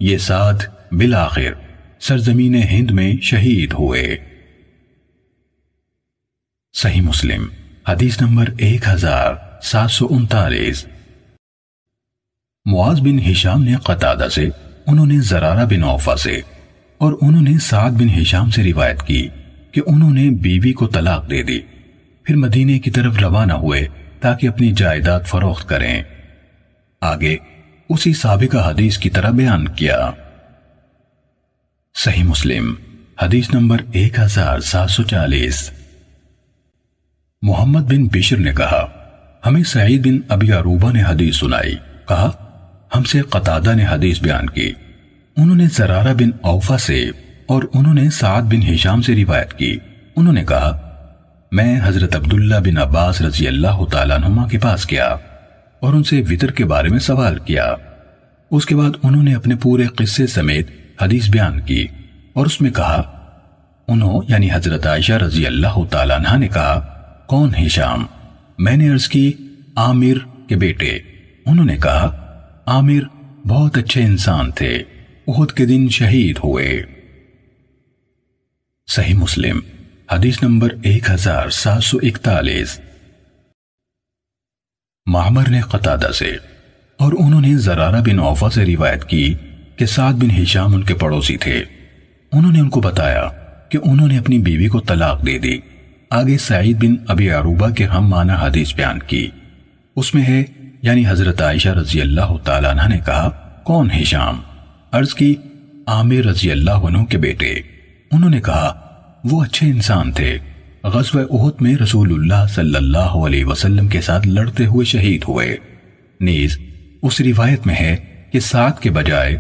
ये साथ बिलाखिर सरजमीन हिंद में शहीद हुए। सही मुस्लिम हदीस नंबर एक हजार सात सौ उनतालीस। मुआज बिन हिशाम ने कतादा से, उन्होंने जरारा बिन औफा से और उन्होंने साद बिन हिशाम से रिवायत की कि उन्होंने बीवी को तलाक दे दी, फिर मदीने की तरफ रवाना हुए ताकि अपनी जायदाद फरोख्त करें। आगे उसी साबिका हदीस की तरह बयान किया। सही मुस्लिम हदीस नंबर एक हजार सात सौ चालीस। मोहम्मद बिन बिशर ने कहा, हमें सईद बिन अबी अरूबा ने हदीस सुनाई। कहा, हमसे कतादा ने हदीस बयान की, उन्होंने जरारा बिन औफा से और उन्होंने साद बिन हिशाम से रिवायत की। उन्होंने कहा, मैं हजरत अब्दुल्ला बिन अब्बास रजी अल्लाह ताला अन्हुमा के पास गया और उनसे वितर के बारे में सवाल किया। उसके बाद उन्होंने अपने पूरे किस्से समेत हदीस बयान की और उसमें कहा, उन्होंने यानी हजरत आयशा रजी अल्लाह ताला अन्हा ने कहा, कौन हिशाम? मैंने अर्ज की, आमिर के बेटे। उन्होंने कहा, आमिर बहुत अच्छे इंसान थे, उहद के दिन शहीद हुए। सही मुस्लिम हदीस नंबर एक हजार सात सौ इकतालीस। मामर ने कतादा से और उन्होंने जरारा बिन औफा से रिवायत की कि साद बिन हिशाम उनके पड़ोसी थे। उन्होंने उनको बताया कि उन्होंने अपनी बीवी को तलाक दे दी। आगे सईद बिन अबी अरूबा के हम माना हदीस बयान की। उसमें है यानी हजरत आयशा रजी अल्लाह तआला अन्हा ने कहा, कौन हिशाम? अर्ज की, आमिर रजी अल्लाह अन्हु के बेटे। उन्होंने कहा, वो अच्छे इंसान थे, ग़ज़वे उहुद में रसूलुल्लाह सल्लल्लाहु अलैहि वसल्लम के साथ लड़ते हुए शहीद हुए। नीज उस रिवायत में है कि साद के बजाय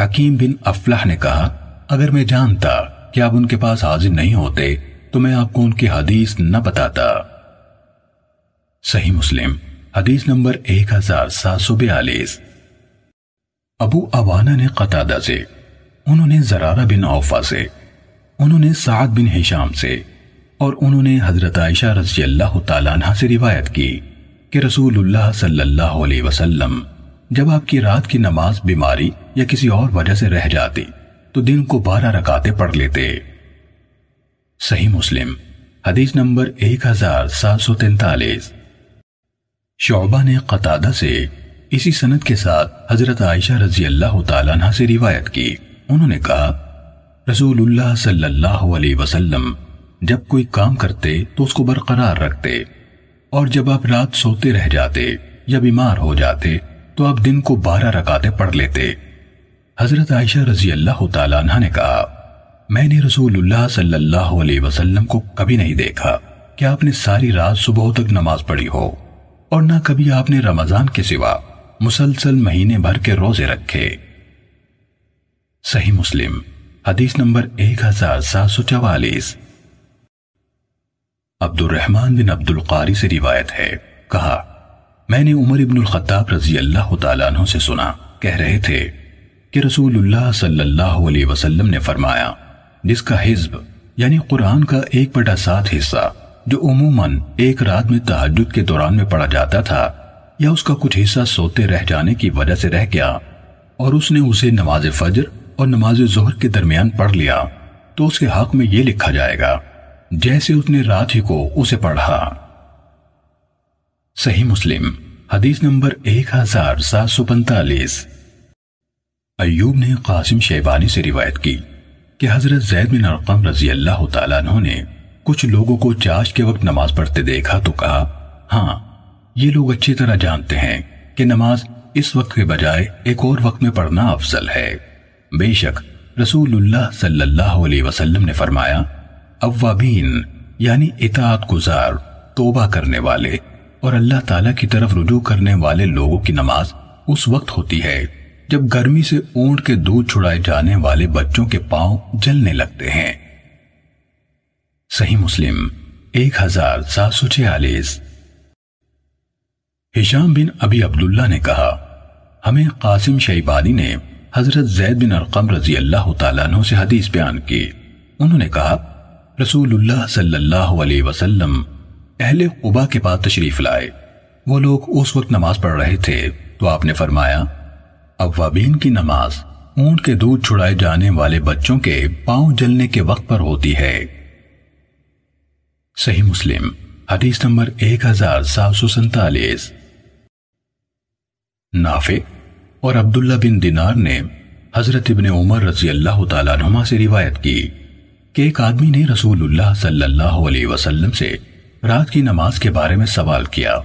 हकीम बिन अफलाह ने कहा, अगर मैं जानता कि आप उनके पास हाजिर नहीं होते तो मैं आपको उनकी हदीस न बताता। सही मुस्लिम हदीस नंबर एक हजार सात सौ बयालीस। अबू अवाना ने कतादा से, उन्होंने जरारा बिन औफा से, उन्होंने साद बिन हिशाम से और उन्होंने हजरत आयशा रजी अल्लाह तआला अन्हा से रिवायत की कि रसूलुल्लाह सल्लल्लाहु अलैहि वसल्लम जब आपकी रात की नमाज बीमारी या किसी और वजह से रह जाती तो दिन को बारह रकातें पढ़ लेते। सही मुस्लिम हदीस नंबर एक हजार सात सौ तैंतालीस। शौबा ने कतादा से इसी सनद के साथ हजरत आयशा रजी अल्लाह तआला अन्हा से रिवायत की। उन्होंने कहा, रसूलुल्लाह सल्लल्लाहु अलैहि वसल्लम जब कोई काम करते तो उसको बरकरार रखते, और जब आप रात सोते रह जाते या बीमार हो जाते तो आप दिन को बारह रकातें पढ़ लेते। हजरत आयशा रजी अल्लाह तआला अन्हा ने कहा, मैंने रसूलुल्लाह सल्लल्लाहु अलैहि वसल्लम को कभी नहीं देखा कि आपने सारी रात सुबह तक नमाज पढ़ी हो, और ना कभी आपने रमजान के सिवा मुसलसल महीने भर के रोजे रखे। सही मुस्लिम हदीस नंबर एक हजार सात सौ चवालीस। अब्दुर्रहमान बिन अब्दुल कारी से रिवायत है, कहा, मैंने उमर इब्नुल खत्ताब रजी अल्लाह तआला अन्हु से सुना, कह रहे थे कि रसूलुल्लाह सल्लल्लाहु अलैहि वसल्लम ने फरमाया, जिसका हिज्ब यानी कुरान का एक बटा सात हिस्सा जो उमूमन एक रात में तहज्जुद के दौरान में पढ़ा जाता था या उसका कुछ हिस्सा सोते रह जाने की वजह से रह गया और उसने उसे नमाज फजर और नमाज जोहर के दरमियान पढ़ लिया, तो उसके हक में यह लिखा जाएगा जैसे उसने रात ही को उसे पढ़ा। सही मुस्लिम हदीस नंबर एक हजार सात सौ पैंतालीस। अयूब ने कासिम शेबानी से रिवायत की कि हजरत जैद बिन अरकम रजी अल्लाह तआला अन्हु ने कुछ लोगों को चाश के वक्त नमाज पढ़ते देखा तो कहा, हाँ, ये लोग अच्छी तरह जानते हैं कि नमाज इस वक्त के बजाय एक और वक्त में पढ़ना अफजल है। बेशक रसूलुल्लाह सल्लल्लाहु अलैहि वसल्लम ने फरमाया, अव्वाबीन यानी इताअत गुजार, तोबा करने वाले और अल्लाह ताला की तरफ रुजू करने वाले लोगों की नमाज उस वक्त होती है जब गर्मी से ऊंट के दूध छुड़ाए जाने वाले बच्चों के पांव जलने लगते हैं। सही मुस्लिम एक हजार सात सौ छियालीस। हिशाम बिन अबी अब्दुल्ला ने कहा, हमें कासिम शैबानी ने हजरत जैद बिन अरकम रजी अल्लाह तआला अन्हु से हदीस बयान की। उन्होंने कहा, रसूलुल्लाह सल्लल्लाहु अलैहि वसल्लम अहले कुबा के पास तशरीफ लाए, वो लोग उस वक्त नमाज पढ़ रहे थे, तो आपने फरमाया, अव्वाबीन की नमाज ऊंट के दूध छुड़ाए जाने वाले बच्चों के पांव जलने के वक्त पर होती है। सही मुस्लिम हदीस नंबर एक हजार सात सौ सैंतालीस। नाफे और अब्दुल्ला बिन दिनार ने हजरत इब्ने उमर रजी अल्लाह तआला अन्हुमा से रिवायत की कि एक आदमी ने रसूलुल्लाह सल्लल्लाहु अलैहि वसल्लम से रात की नमाज के बारे में सवाल किया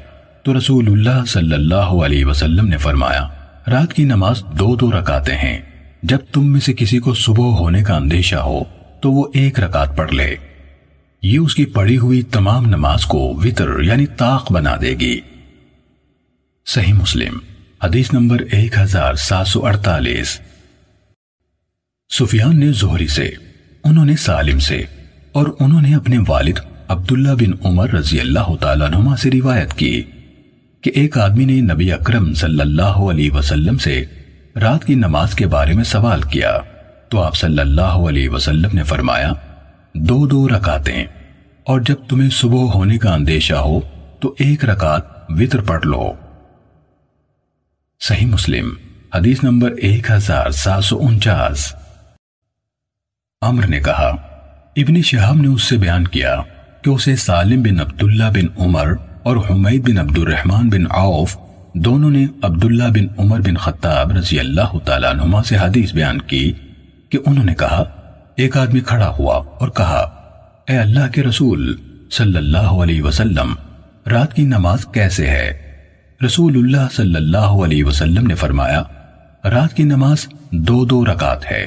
तो रसूलुल्लाह सल्लल्लाहु अलैहि वसल्लम ने फरमाया, रात की नमाज दो दो रकातें हैं, जब तुम में से किसी को सुबह होने का अंदेशा हो तो वो एक रकात पढ़ ले, ये उसकी पढ़ी हुई तमाम नमाज को वितर यानी ताक बना देगी। सही मुस्लिम हदीस नंबर एक हजार सात सौ अड़तालीस। सुफियान ने ज़ुहरी से, उन्होंने सालिम से और उन्होंने अपने वालिद अब्दुल्ला बिन उमर रजी अल्लाह तआला अन्हुमा से रिवायत की कि एक आदमी ने नबी अकरम सल्लल्लाहु अलैहि वसल्लम से रात की नमाज के बारे में सवाल किया तो आप सल्लल्लाहु अलैहि वसल्लम ने फरमाया, दो दो रकातें, और जब तुम्हें सुबह होने का अंदेशा हो तो एक रकात वितर पढ़ लो। सही मुस्लिम हदीस नंबर एक हजार सात सौ उनचास। अम्र ने कहा, इब्ने शिहाब ने उससे बयान किया कि उसे सालिम बिन अब्दुल्ला बिन उमर और हुमैद बिन अब्दुर्रहमान बिन आउफ दोनों ने अब्दुल्ला बिन उमर बिन खत्ताब रजी अल्लाह तआला अन्हुमा से हदीस बयान की कि उन्होंने कहा, एक आदमी खड़ा हुआ और कहा, ए अल्लाह के रसूल सल्लल्लाहु अलैहि वसल्लम, रात की नमाज कैसे है? रसूलुल्लाह सल्लल्लाहु अलैहि वसल्लम ने फरमाया, रात की नमाज दो दो रकात है,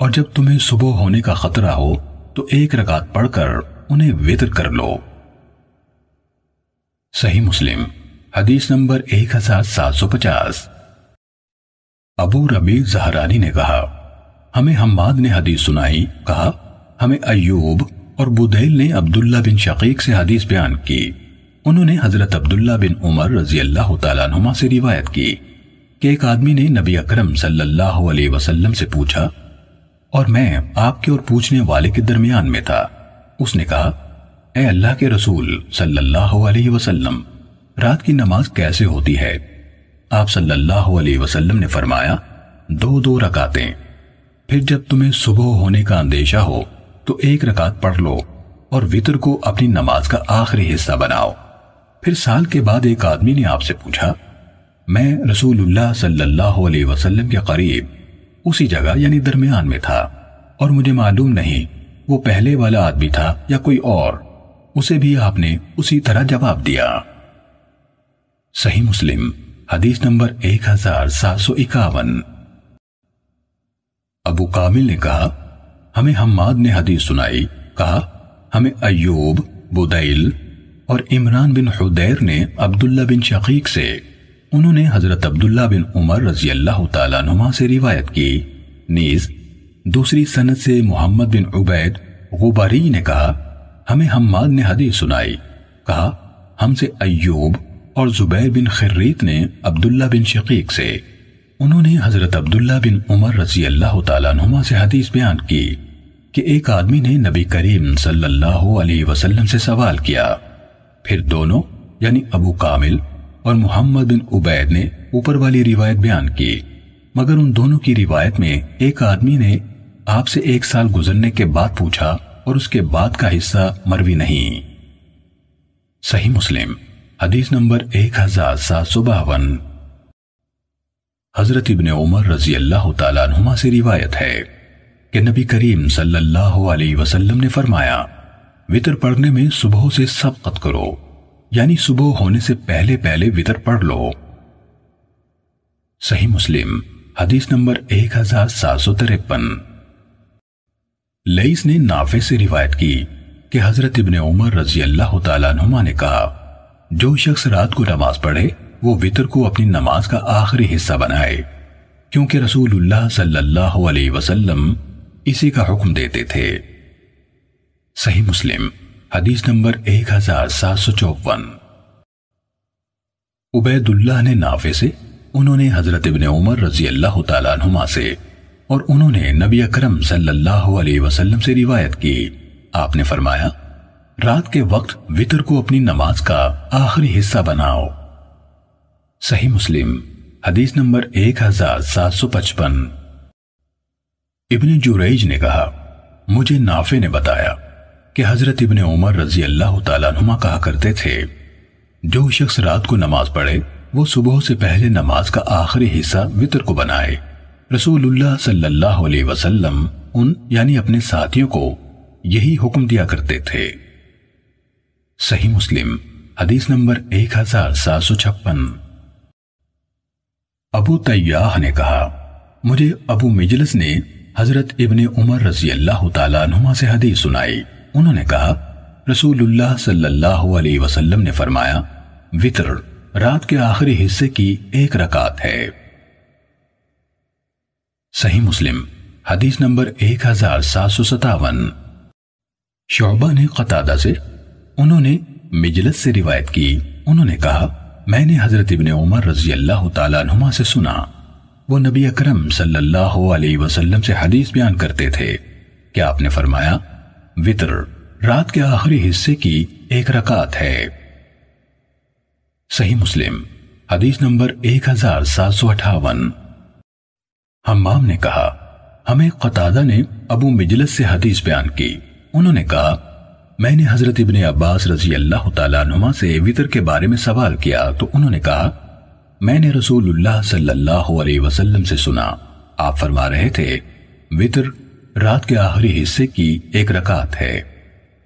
और जब तुम्हें सुबह होने का खतरा हो तो एक रकात पढ़कर उन्हें वितर कर लो। सही मुस्लिम हदीस नंबर एक हजार सात सौ पचास। अबू रबी ज़हरानी ने कहा, हमें हम्माद ने हदीस सुनाई, कहा हमें अय्यूब और बुदैल ने अब्दुल्ला बिन शकीक से हदीस बयान की। उन्होंने हजरत अब्दुल्ला बिन उमर रजी अल्लाह तआला अन्हुमा से रिवायत की कि एक आदमी ने नबी अकरम सल्लल्लाहु अलैहि वसल्लम से पूछा और मैं आपके और पूछने वाले के दरमियान में था। उसने कहा, ए अल्लाह के रसूल सल्लल्लाहु अलैहि वसल्लम, रात की नमाज कैसे होती है? आप सल्लल्लाहु अलैहि वसल्लम ने फरमाया, दो दो रकातें, फिर जब तुम्हें सुबह होने का अंदेशा हो तो एक रकात पढ़ लो और वितर को अपनी नमाज का आखिरी हिस्सा बनाओ। फिर साल के बाद एक आदमी ने आपसे पूछा, मैं रसूलुल्लाह सल्लल्लाहु अलैहि वसल्लम के करीब उसी जगह यानी दरमियान में था और मुझे मालूम नहीं वो पहले वाला आदमी था या कोई और। उसे भी आपने उसी तरह जवाब दिया। सही मुस्लिम हदीस नंबर एक हजार सात सौ इक्यावन। अबू कामिल ने कहा, हमें हम्माद ने हदीस सुनाई, कहा हमें अय्यूब, बुदैल और इमरान बिन हुदैर ने अब्दुल्ला बिन शकीक से, उन्होंने हजरत अब्दुल्ला बिन उमर रजी अल्लाह तआला अन्हुमा से रिवायत की। नीज दूसरी सनद से मोहम्मद बिन उबैद गुबारी ने कहा, हमें हम्माद ने हदीस सुनाई, कहा हमसे अय्यूब और जुबैर बिन खर्रीत ने अब्दुल्ला बिन शकीक से, उन्होंने हजरत अब्दुल्ला बिन उमर रजी अल्लाह तआला अन्हुमा से हदीस बयान की कि एक आदमी ने नबी करीम सल्लल्लाहु अलैहि वसल्लम से सवाल किया, फिर दोनों यानी अबू कामिल और मोहम्मद बिन उबैद ने ऊपर वाली रिवायत बयान की, मगर उन दोनों की रिवायत में एक आदमी ने आपसे एक साल गुजरने के बाद पूछा और उसके बाद का हिस्सा मरवी नहीं। सही मुस्लिम हदीस नंबर एक हजार सात सौ बावन। हजरत इब्ने उमर रजी अल्लाह तआला अन्हुमा से रिवायत है कि नबी करीम सल्लल्लाहु अलैहि वसल्लम ने फरमाया, वितर पढ़ने में सुबह से सबकत करो, यानी सुबह होने से पहले पहले वितर पढ़ लो। सही मुस्लिम हदीस नंबर एक हजार सात सौ तिरपन। लईस ने नाफे से रिवायत की कि हजरत इब्ने उमर रजी अल्लाह तआला अन्हुमा ने कहा, जो शख्स रात को नमाज पढ़े वो वितर को अपनी नमाज का आखिरी हिस्सा बनाए, क्योंकि रसूलुल्लाह सल्लल्लाहु अलैहि वसल्लम इसी का हुक्म देते थे। सही मुस्लिम हदीस नंबर एक हजार सात सौ चौवन। उबैदुल्लाह ने नाफे से, उन्होंने हजरत इब्ने उमर रजी अल्लाह तआला अन्हुमा से और उन्होंने नबी अकरम सल्लल्लाहु अलैहि वसल्लम से रिवायत की, आपने फरमाया, रात के वक्त वितर को अपनी नमाज का आखिरी हिस्सा बनाओ। सही मुस्लिम हदीस नंबर एक हजार सात सौ पचपन। इब्ने जुरैज ने कहा, मुझे नाफे ने बताया कि हजरत इब्ने उमर रजी अल्लाह तआला अन्हुमा कहा करते थे, जो शख्स रात को नमाज पढ़े वो सुबह से पहले नमाज का आखिरी हिस्सा वितर को बनाए। रसूलुल्लाह सल्लल्लाहु अलैहि वसल्लम उन यानी अपने साथियों को यही हुक्म दिया करते थे। सही मुस्लिम हदीस नंबर एक हजार सात सौ छप्पन। अबू तय्याह ने कहा, मुझे अबू मिजलस ने हजरत इब्ने उमर रजी अल्लाह तआला अन्हुमा से हदीस सुनाई। उन्होंने कहा, रसूलुल्लाह सल्लल्लाहु अलैहि वसल्लम ने फरमाया, वितर रात के आखिरी हिस्से की एक रकात है। सही मुस्लिम हदीस नंबर एक हजार सात सौ सत्तावन। शौबा ने कतादा से, उन्होंने मिजलस से रिवायत की, उन्होंने कहा, मैंने हजरत इब्ने उमर रजी अल्लाह तआला अन्हुमा से सुना, वो नबी अकरम सल्लल्लाहु अलैहि वसल्लम से हदीस बयान करते थे कि आपने फरमाया, वितर रात के आखिरी हिस्से की एक रकात है। सही मुस्लिम हदीस नंबर एक हजार सात सौ अट्ठावन। हम्माम ने कहा, हमें कतादा ने अबू मिजलस से हदीस बयान की। उन्होंने कहा, मैंने हजरत इब्ने अब्बास रजी अल्लाह तआला अन्हुमा से वितर के बारे में सवाल किया तो उन्होंने कहा, मैंने रसूलुल्लाह सल्लल्लाहु अलैहि वसल्लम से सुना, आप फरमा रहे थे वितर रात के आखिरी हिस्से की एक रकात है।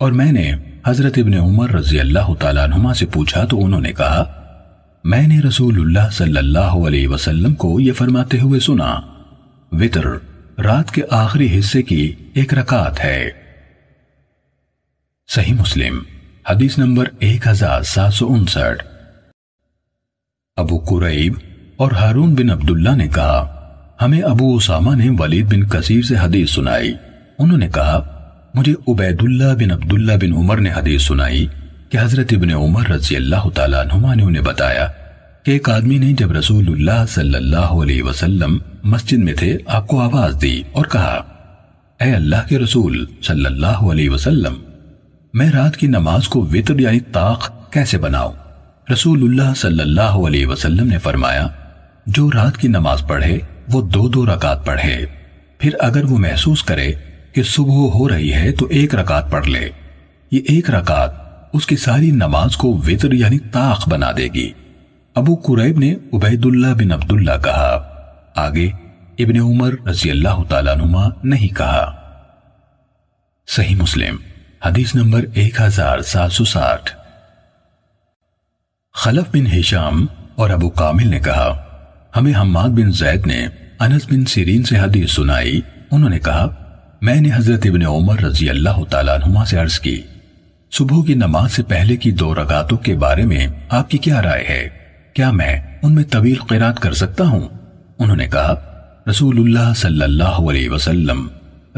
और मैंने हजरत इब्ने उमर रजी अल्लाह तआला अन्हुमा से पूछा तो उन्होंने कहा मैंने रसूलुल्लाह सल्लल्लाहु अलैहि वसल्लम को यह फरमाते हुए सुना वितर रात के आखिरी हिस्से की एक रकात है। सही मुस्लिम हदीस नंबर एक हजार सात सौ उनसठ। अबू कुरैब और हारून बिन अब्दुल्ला ने कहा हमें अबू उसामा ने वलीद बिन कसीर से हदीस सुनाई। उन्होंने कहा मुझे उबैदुल्ला बिन अब्दुल्ला बिन उमर ने हदीस सुनाई कि हजरत इब्ने उमर रजी अल्लाह तआला अन्हुमा ने उन्हें बताया कि एक आदमी ने जब रसूलुल्लाह सल्लल्लाहु अलैहि वसल्लम मस्जिद में थे आपको आवाज दी और कहा ऐ अल्लाह के रसूल सल्लल्लाहु अलैहि वसल्लम मैं रात की नमाज को वितर यानी ताक कैसे बनाऊं। रसूलुल्लाह सल्लल्लाहु अलैहि वसल्लम ने फरमाया जो रात की नमाज पढ़े वो दो दो रकात पढ़े, फिर अगर वो महसूस करे कि सुबह हो रही है तो एक रकात पढ़ ले। ये एक रकात उसकी सारी नमाज को वितर यानी ताक बना देगी। अबू कुरैब ने उबैदुल्ला बिन अब्दुल्ला कहा, आगे इब्ने उमर रजी अल्लाह तआला अन्हुमा नहीं कहा। सही मुस्लिम हदीस नंबर एक हजार सात सौ साठ। खलफ बिन हिशाम और अबू कामिल ने कहा हमें हम्माद बिन जैद ने अनस बिन सिरीन से हदीस सुनाई। उन्होंने कहा मैंने हजरत इब्ने उमर रजी अल्लाह तआला अन्हुमा से अर्ज की सुबह की नमाज से पहले की दो रकातों के बारे में आपकी क्या राय है, क्या मैं उनमें तवील क़िरात कर सकता हूं। उन्होंने कहा रसूलुल्लाह सल्लल्लाहु अलैहि वसल्लम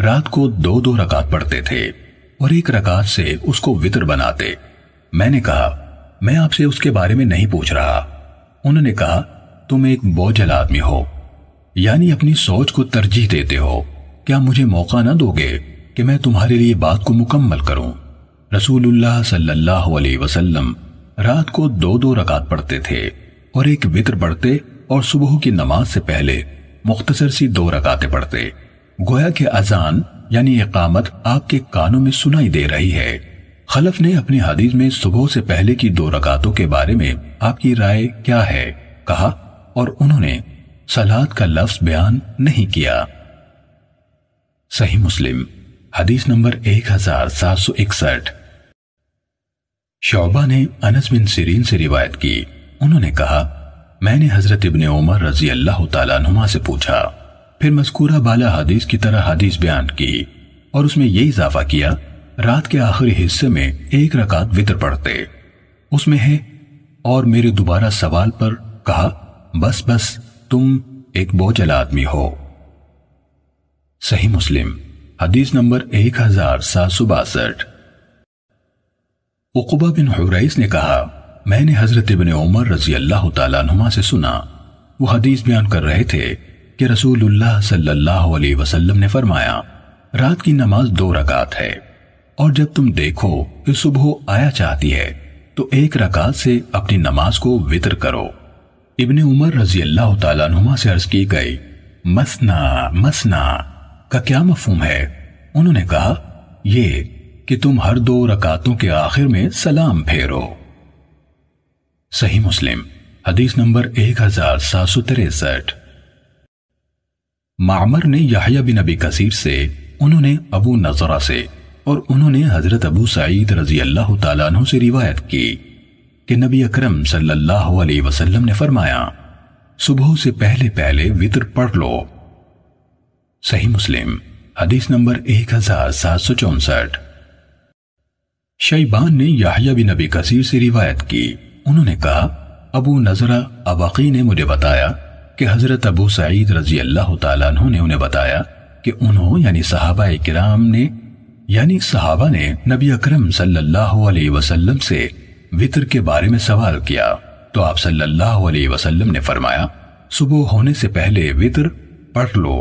रात को दो दो रकात पढ़ते थे और एक रकात से उसको वितर बनाते। मैंने कहा मैं आपसे उसके बारे में नहीं पूछ रहा। उन्होंने कहा तुम एक बोझल आदमी हो, यानी अपनी सोच को तरजीह देते हो, क्या मुझे मौका ना दोगे कि मैं तुम्हारे लिए बात को मुकम्मल करूं। रसूलुल्लाह सल्लल्लाहु अलैहि वसल्लम रात को दो दो रकात पढ़ते थे और एक वितर पढ़ते और सुबह की नमाज से पहले मुख्तसर सी दो रकातें पढ़ते, गोया के अजान यानी इकामत आपके कानों में सुनाई दे रही है। खलफ ने अपने हदीस में सुबह से पहले की दो रकातों के बारे में आपकी राय क्या है कहा और उन्होंने सलात का लफ्ज बयान नहीं किया। सही मुस्लिम हदीस नंबर एक हजार सात सौ इकसठ। शौबा ने अनस बिन सिरीन से रिवायत की। उन्होंने कहा मैंने हजरत इब्ने उमर रजी अल्लाह तआला अन्हुमा से पूछा, फिर मज़कूरा बाला हदीस की तरह हदीस बयान की और उसमें यह इजाफा किया रात के आखिरी हिस्से में एक रकात वितर पढ़ते। उसमें है और मेरे दोबारा सवाल पर कहा बस बस तुम एक बोझल आदमी हो। सही मुस्लिम हदीस नंबर एक हजार सात सौ बासठ। उक़बा बिन हुरैस ने कहा मैंने हजरत इब्ने उमर रजी अल्लाह तआला अन्हुमा से सुना, वो हदीस बयान कर रहे थे कि रसूलुल्लाह सल्लल्लाहु अलैहि वसल्लम ने फरमाया रात की नमाज दो रकात है और जब तुम देखो कि सुबह आया चाहती है तो एक रकात से अपनी नमाज को वितर करो। इब्ने उमर रजी अल्लाह तआला अन्हुमा से अर्ज की गई मसना मसना का क्या मफहूम है। उन्होंने कहा ये कि तुम हर दो रकातों के आखिर में सलाम फेरो। सही मुस्लिम हदीस नंबर एक हजार सात सौ तिरसठ। मामर ने यहया बिन अबी कसीर से, उन्होंने अबू नजरा से और उन्होंने हजरत अबू सईद रजी अल्लाह तआला अन्हु से रिवायत की कि नबी अकरम सल्लल्लाहु अलैहि वसल्लम ने फरमाया सुबह से पहले पहले वितर पढ़ लो। सही मुस्लिम हदीस नंबर एक हजार सात सौ चौसठ। शैबान ने यहया बिन अबी कसीर से रिवायत की। उन्होंने कहा अबू नजरा अबाकी ने मुझे बताया कि हजरत अबू सईद रजी अल्लाह तआला अन्हु ने उन्हें बताया कि उन्होंने यानी सहाबा किराम ने यानी सहाबा ने नबी अकरम सल्लल्लाहु अलैहि वसल्लम से वितर के बारे में सवाल किया तो आप सल्लल्लाहु अलैहि वसल्लम ने फरमाया सुबह होने से पहले वितर पढ़ लो।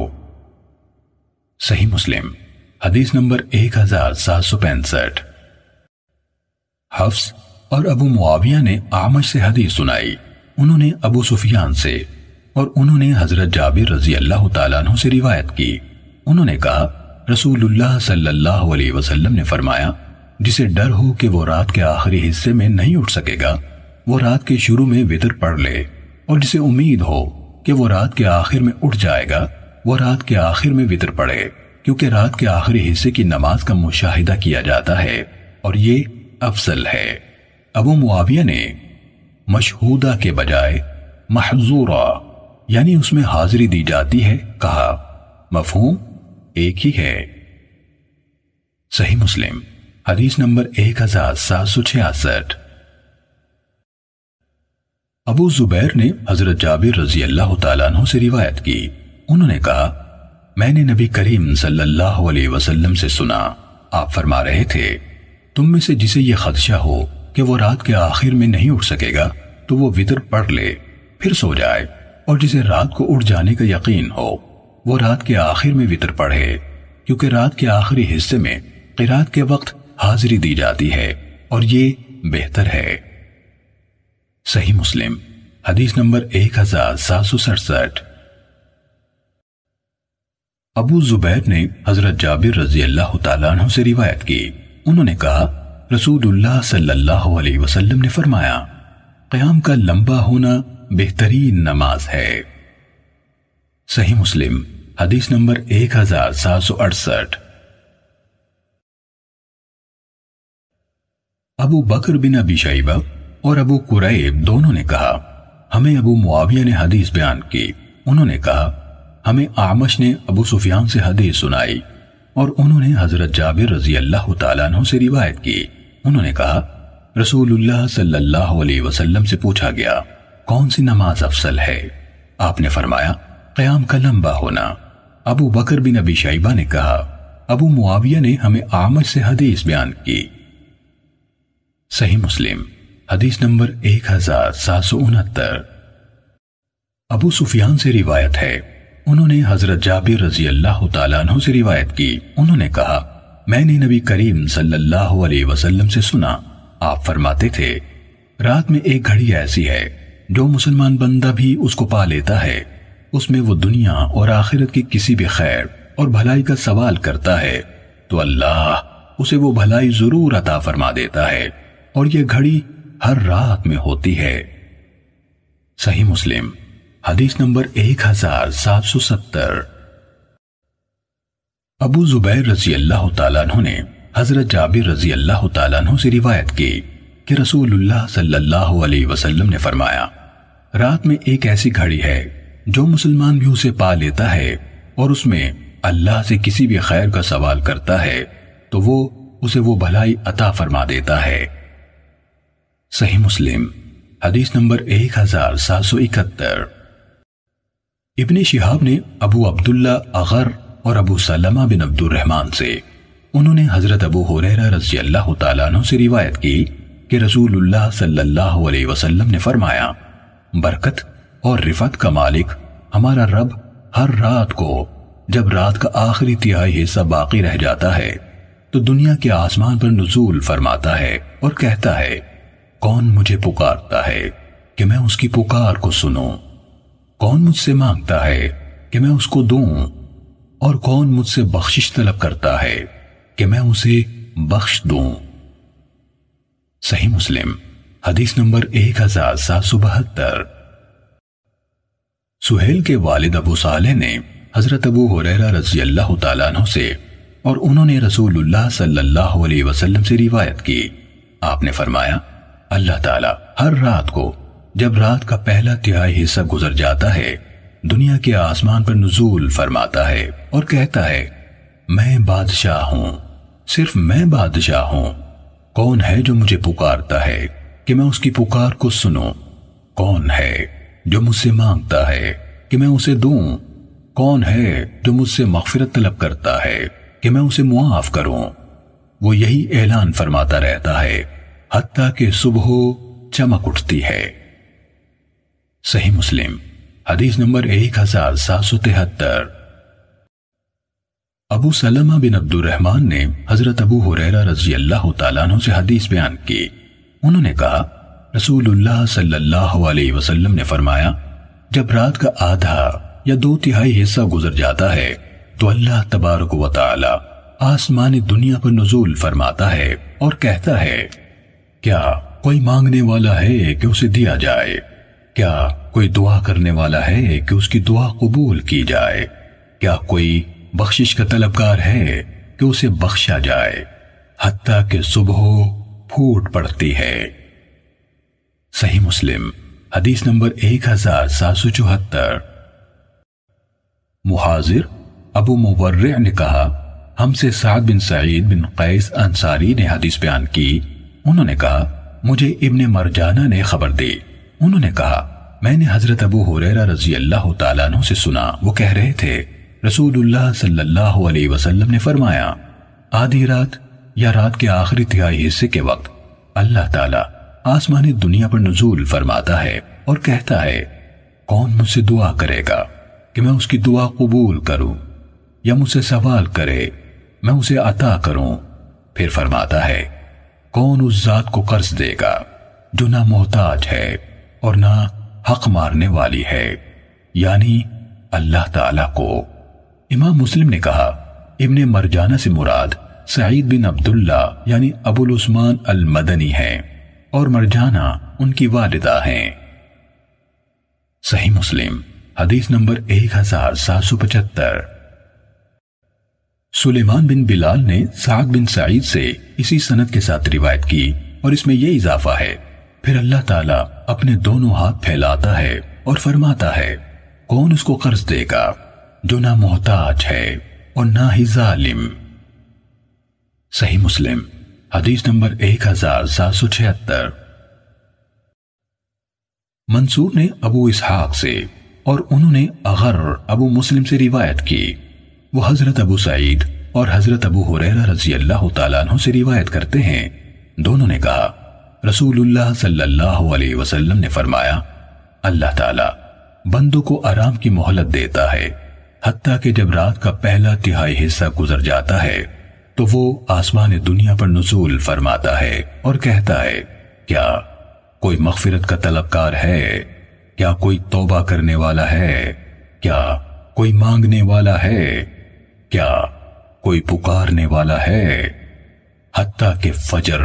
सही मुस्लिम हदीस नंबर एक हजार सात सौ पैंसठ। हफ्स और अबू मुआविया ने आमश से हदीस सुनाई। उन्होंने अबू सुफियान से और उन्होंने हजरत जाबिर रजी अल्लाह तआला अन्हु से रिवायत की। उन्होंने कहा रसूलुल्लाह सल्लल्लाहु अलैहि वसल्लम ने फरमाया जिसे डर हो कि वो रात के आखिरी हिस्से में नहीं उठ सकेगा वो रात के शुरू में वितर पढ़ ले और जिसे उम्मीद हो कि वो रात के आखिर में उठ जाएगा वह रात के आखिर में वितर पड़े, क्योंकि रात के आखिरी हिस्से की नमाज का मुशाहिदा किया जाता है और ये अफसल है। अबू मुआविया ने मशहूदा के बजाय महजूरा यानी उसमें हाजिरी दी जाती है कहा। मफहूम एक ही है। सही मुस्लिम हदीस नंबर एक हजार सात सौ छियासठ। अबू जुबैर ने हजरत जाबिर रजी अल्लाह ताला अन्हु से रिवायत की, उन्होंने कहा मैंने नबी करीम सल्लल्लाहु अलैहि वसल्लम से सुना, आप फरमा रहे थे तुम में से जिसे यह खदशा हो कि वो रात के आखिर में नहीं उठ सकेगा तो वो वितर पढ़ ले फिर सो जाए, और जिसे रात को उठ जाने का यकीन हो वो रात के आखिर में वितर पढ़े, क्योंकि रात के आखिरी हिस्से में क़िरात के वक्त हाजिरी दी जाती है और ये बेहतर है। सही मुस्लिम हदीस नंबर एक हजार सात सौ सड़सठ। अबू जुबैर ने हजरत जाबिर रजी अल्लाह ताला अन्हु से रिवायत की, उन्होंने कहा रसूलुल्लाह सल्लल्लाहु अलैहि वसल्लम ने फरमाया क़याम का लंबा होना बेहतरीन नमाज है। सही मुस्लिम हदीस नंबर एक हजार सात सौ अड़सठ। अबू बकर बिन अबी शैबा और अबू कुरैब दोनों ने कहा हमें अबू मुआविया ने हदीस बयान की, उन्होंने कहा हमें आमश ने अबू सुफियान से हदीस सुनाई और उन्होंने हजरत जाबिर रजी अल्लाह ताला अन्हु से रिवायत की, उन्होंने कहा रसूलुल्लाह सल्लल्लाहु अलैहि वसल्लम से पूछा गया कौन सी नमाज अफसल है, आपने फरमाया क़याम का लंबा होना। अबू बकर बिन अबी शैबा ने कहा अबू मुआविया ने हमें आमश से हदीस बयान की। सही मुस्लिम हदीस नंबर एक हजार सात सौ उनहत्तर। अबू सुफियान से रिवायत है, उन्होंने हजरत जाबिर रजी अल्लाह ताला अन्हु से रिवायत की, उन्होंने कहा मैंने नबी करीम सल्लल्लाहु अलैहि वसल्लम से सुना, आप फरमाते थे रात में एक घड़ी ऐसी है जो मुसलमान बंदा भी उसको पा लेता है, उसमें वो दुनिया और आखिरत की किसी भी खैर और भलाई का सवाल करता है तो अल्लाह उसे वो भलाई जरूर अता फरमा देता है, और यह घड़ी हर रात में होती है। सही मुस्लिम हदीस नंबर एक हजार सात सौ सत्तर। अबू जुबैर रजी अल्लाह ताला अन्हु ने हजरत जाबिर रजी अल्लाह ताला अन्हु से रिवायत की कि रसूलुल्लाह सल्लल्लाहु अलैहि वसल्लम ने फरमाया रात में एक ऐसी घड़ी है जो मुसलमान भी उसे पा लेता है और उसमें अल्लाह से किसी भी खैर का सवाल करता है तो वो उसे वो भलाई अता फरमा देता है। सही मुस्लिम हदीस नंबर एक हजार सात सौ इकहत्तर। इब्ने शिहाब ने अबू अब्दुल्ला अगर और अबू सलमा बिन अब्दुर्रहमान से, उन्होंने हजरत अबू हुरैरा रजी अल्लाह ताला अन्हु से रिवायत की कि रसूलुल्लाह सल्लल्लाहु अलैहि वसल्लम ने फरमाया बरकत और रिफत का मालिक हमारा रब हर रात को जब रात का आखिरी तिहाई हिस्सा बाकी रह जाता है तो दुनिया के आसमान पर नुज़ूल फरमाता है और कहता है कौन मुझे पुकारता है कि मैं उसकी पुकार को सुनूं, कौन मुझसे मांगता है कि मैं उसको दूं, और कौन मुझसे बख्शिश तलब करता है कि मैं उसे बख्श दूं। सही मुस्लिम हदीस नंबर एक हजार सात सौ बहत्तर। सुहेल के वालिद अबू साले ने हजरत अबू हुरैरा रजी अल्लाह ताला अन्हु से, और उन्होंने रसूलुल्लाह सल्लल्लाहु अलैहि वसल्लम से रिवायत की, आपने फरमाया अल्लाह ताला हर रात को जब रात का पहला तिहाई हिस्सा गुजर जाता है दुनिया के आसमान पर नुज़ूल फरमाता है और कहता है मैं बादशाह हूं, सिर्फ मैं बादशाह हूं, कौन है जो मुझे पुकारता है कि मैं उसकी पुकार को सुनूं, कौन है जो मुझसे मांगता है कि मैं उसे दूं, कौन है जो मुझसे मग़फ़िरत तलब करता है कि मैं उसे मुआफ़ करूं। वो यही ऐलान फरमाता रहता है हत्ता कि सुबह चमक उठती है। सही मुस्लिम हदीस नंबर एक हजार सात सौ तिहत्तर। अबू सलमा बिन अब्दुर्रहमान ने हजरत अबू हुरैरा रजी अल्लाह ताला अन्हु से हदीस बयान की, उन्होंने कहा रसूलुल्लाह सल्लल्लाहु अलैहि वसल्लम ने फरमाया जब रात का आधा या दो तिहाई हिस्सा गुजर जाता है तो अल्लाह तबारक व तआला आसमानी दुनिया पर नुज़ूल फरमाता है और कहता है क्या कोई मांगने वाला है कि उसे दिया जाए, क्या कोई दुआ करने वाला है कि उसकी दुआ कबूल की जाए? क्या कोई बख्शिश का तलबगार है कि उसे बख्शा जाए? हत्ता कि सुबह फूट पड़ती है। सही मुस्लिम हदीस नंबर एक हजार सात सौ चौहत्तर। मुहाजिर अबू मुवर्रिअ ने कहा, हमसे साद बिन सईद बिन कैस अंसारी ने हदीस बयान की। उन्होंने कहा, मुझे इब्ने मरजाना ने खबर दी। उन्होंने कहा, मैंने हजरत अबू हुरैरा रजी अल्लाह तआला अन्हु से सुना, वो कह रहे थे रसूलुल्लाह सल्लल्लाहु अलैहि वसल्लम ने फरमाया, आधी रात या रात के आखिरी तिहाई हिस्से के वक्त अल्लाह ताला आसमानी दुनिया पर नुजूल फरमाता है और कहता है, कौन मुझसे दुआ करेगा कि मैं उसकी दुआ कबूल करूं, या मुझसे सवाल करे मैं उसे अता करूं। फिर फरमाता है, कौन उस जात को कर्ज देगा जो ना मोहताज है और ना हक मारने वाली है, यानी अल्लाह ताला को। इमाम मुस्लिम ने कहा, इब्ने मरजाना से मुराद सईद बिन अब्दुल्ला यानी अबुल उस्मान अल मदनी है और मरजाना उनकी वालिदा हैं। सही मुस्लिम हदीस नंबर एक हजार सात सौ पचहत्तर। सुलेमान बिन बिलाल ने साद बिन सईद से इसी सनद के साथ रिवायत की और इसमें यह इजाफा है, फिर अल्लाह ताला अपने दोनों हाथ फैलाता है और फरमाता है, कौन उसको कर्ज देगा जो ना मोहताज है और ना ही जालिम। सही मुस्लिम हदीस नंबर एक हजार सात सौ छिहत्तर। मंसूर ने अबू इसहाक से और उन्होंने अगर अबू मुस्लिम से रिवायत की। वो हजरत अबू सईद और हजरत अबू हुरैरा रजी अल्लाह तआला अन्हु से रिवायत करते हैं। दोनों ने कहा, रसूलुल्लाह सल्लल्लाहु अलैहि वसल्लम ने फरमाया, अल्लाह ताला बंदों को आराम की मोहलत देता है हत्ता कि जब रात का पहला तिहाई हिस्सा गुजर जाता है तो वो आसमान दुनिया पर नुज़ूल फरमाता है और कहता है, क्या कोई मगफिरत का तलबकार है? क्या कोई तौबा करने वाला है? क्या कोई मांगने वाला है? क्या कोई पुकारने वाला है? हत्ता के फजर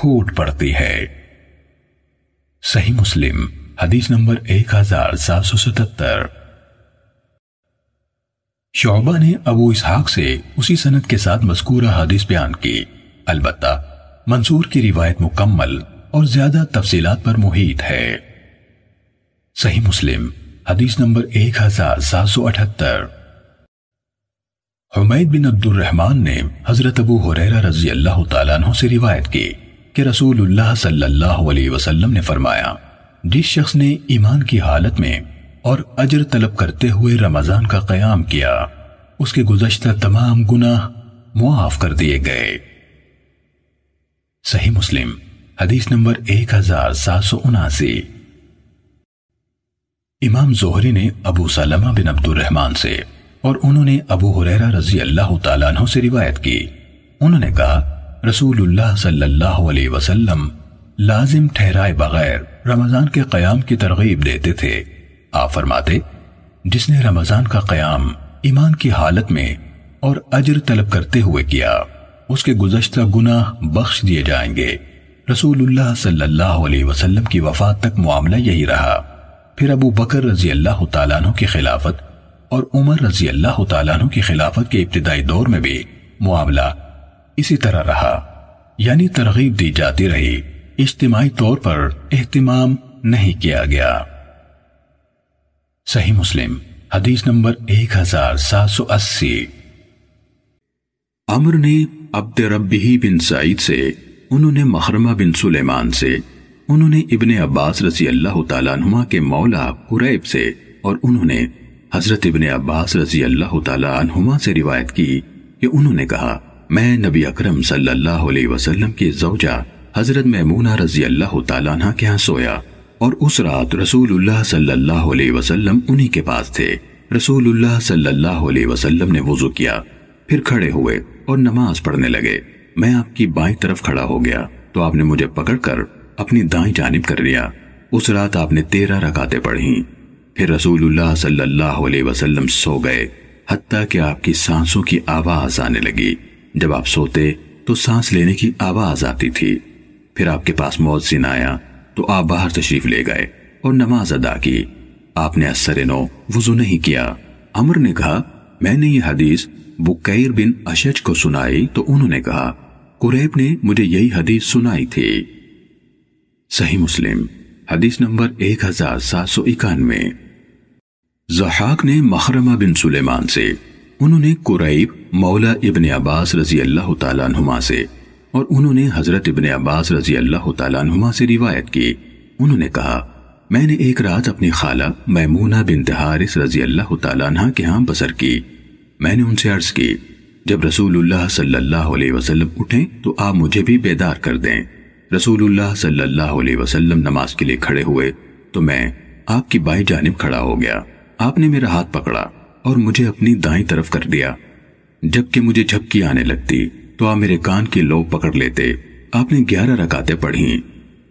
फूट पड़ती है। सही मुस्लिम हदीस नंबर एक हजार सात सौ सतहत्तर। शौबा ने अबू इसहाक से उसी सनद के साथ मज़कूरा हदीस बयान की, अलबत्ता मंसूर की रिवायत मुकम्मल और ज्यादा तफसीलात पर मुहीत है। सही मुस्लिम हदीस नंबर एक हजार सात सौ अठहत्तर। हुमैद बिन अब्दुर्रहमान ने हजरत अबू हुरैरा रजी अल्लाह तआला अन्हु से रिवायत की कि रसूलुल्लाह सल्लल्लाहु अलैहि वसल्लम ने फरमाया, जिस शख्स ने ईमान की हालत में और अजर तलब करते हुए रमजान का कयाम किया, उसके गुज़श्ता तमाम गुनाह मुआफ कर दिए गए। सही मुस्लिम हदीस नंबर एक हजार सात सौ उनासी। इमाम जोहरी ने अबू सलमा बिन अब्दुर्रहमान से और उन्होंने अबू हुरैरा रजी अल्लाह तआला अन्हु से रिवायत की। उन्होंने कहा, रसूलुल्लाह सल्लल्लाहु अलैहि वसल्लम लाजिम ठहराए बगैर रमजान के कयाम की तरगीब देते थे। आप फरमाते, जिसने रमजान का कयाम ईमान की हालत में और अजर तलब करते हुए किया, उसके गुज़श्ता गुनाह बख्श दिए जाएंगे। रसूलुल्लाह सल्लल्लाहु अलैहि वसल्लम की वफात तक मामला यही रहा। फिर अबू बकर रजी अल्लाह तआला अन्हु की खिलाफत और उमर रजी अल्लाह तआला अन्हु की खिलाफत के इब्तिदाई दौर में भी मामला इसी तरह रहा, यानी तरगीब दी जाती रही, इज्तिमाई तौर पर एहतिमाम नहीं किया गया। सही मुस्लिम हदीस नंबर एक हजार सात सौ अस्सी। अमर ने अब्द रब्बी बिन सईद से, उन्होंने मखरमा बिन सुलेमान से, उन्होंने इब्ने अब्बास रजी अल्लाह तआला अन्हुमा के मौला कुरैब से और उन्होंने हजरत इब्ने अब्बास रजी अल्लाह तआला अन्हुमा से रिवायत की कि उन्होंने कहा, मैं नबी अकरम सल्लल्लाहु अलैहि वसल्लम की जौजा हजरत मैमूना रजी अल्लाह तआला अन्हा के यहाँ सोया और उस रात रसूलुल्लाह सल्लल्लाहु अलैहि वसल्लम उन्हीं के पास थे। रसूलुल्लाह सल्लल्लाहु अलैहि वसल्लम ने वुजू किया, फिर खड़े हुए और नमाज पढ़ने लगे। मैं आपकी बाईं तरफ खड़ा हो गया तो आपने मुझे पकड़कर अपनी दाईं जानिब कर लिया। उस रात आपने तेरह रकातें पढ़ी। फिर रसूलुल्लाह सल्लल्लाहु अलैहि वसल्लम सो गए हत्ता कि आपकी सांसों की आवाज आने लगी। जब आप सोते तो सांस लेने की आवाज आती थी। फिर आपके पास मुअज्जिन आया तो आप बाहर तशरीफ ले गए और नमाज अदा की। आपने अस्सर-ए-नौ वुजू नहीं किया। अमर ने कहा, मैंने ये हदीस बुकैर बिन अशज को सुनाई तो उन्होंने कहा कुरैब ने मुझे यही हदीस सुनाई थी। सही मुस्लिम हदीस नंबर एक हजार सात सौ इक्यानवे। ज़हाक ने मखरमा बिन सुलेमान से, उन्होंने कुरैब मौला इब्न अब्बास रजी अल्लाह तआला अन्हुमा से और उन्होंने हजरत इब्न अब्बास रजी अल्लाह तआला अन्हुमा से रिवायत की। उन्होंने कहा, मैंने एक रात अपनी खाला मैमूना बिन हारिस रजी अल्लाह तआला अन्हा के यहाँ बसर की। मैंने उनसे अर्ज की, जब रसूलुल्लाह सल्लल्लाहु अलैहि वसल्लम उठें तो आप मुझे भी बेदार कर दें। रसूलुल्लाह सल्लल्लाहु अलैहि वसल्लम नमाज के लिए खड़े हुए तो मैं आपकी बाई जानिब खड़ा हो गया। आपने मेरा हाथ पकड़ा और मुझे अपनी दाई तरफ कर दिया। जबकि मुझे झपकी आने लगती तो आप मेरे कान की लोब पकड़ लेते। आपने ग्यारह रकातें पढ़ी,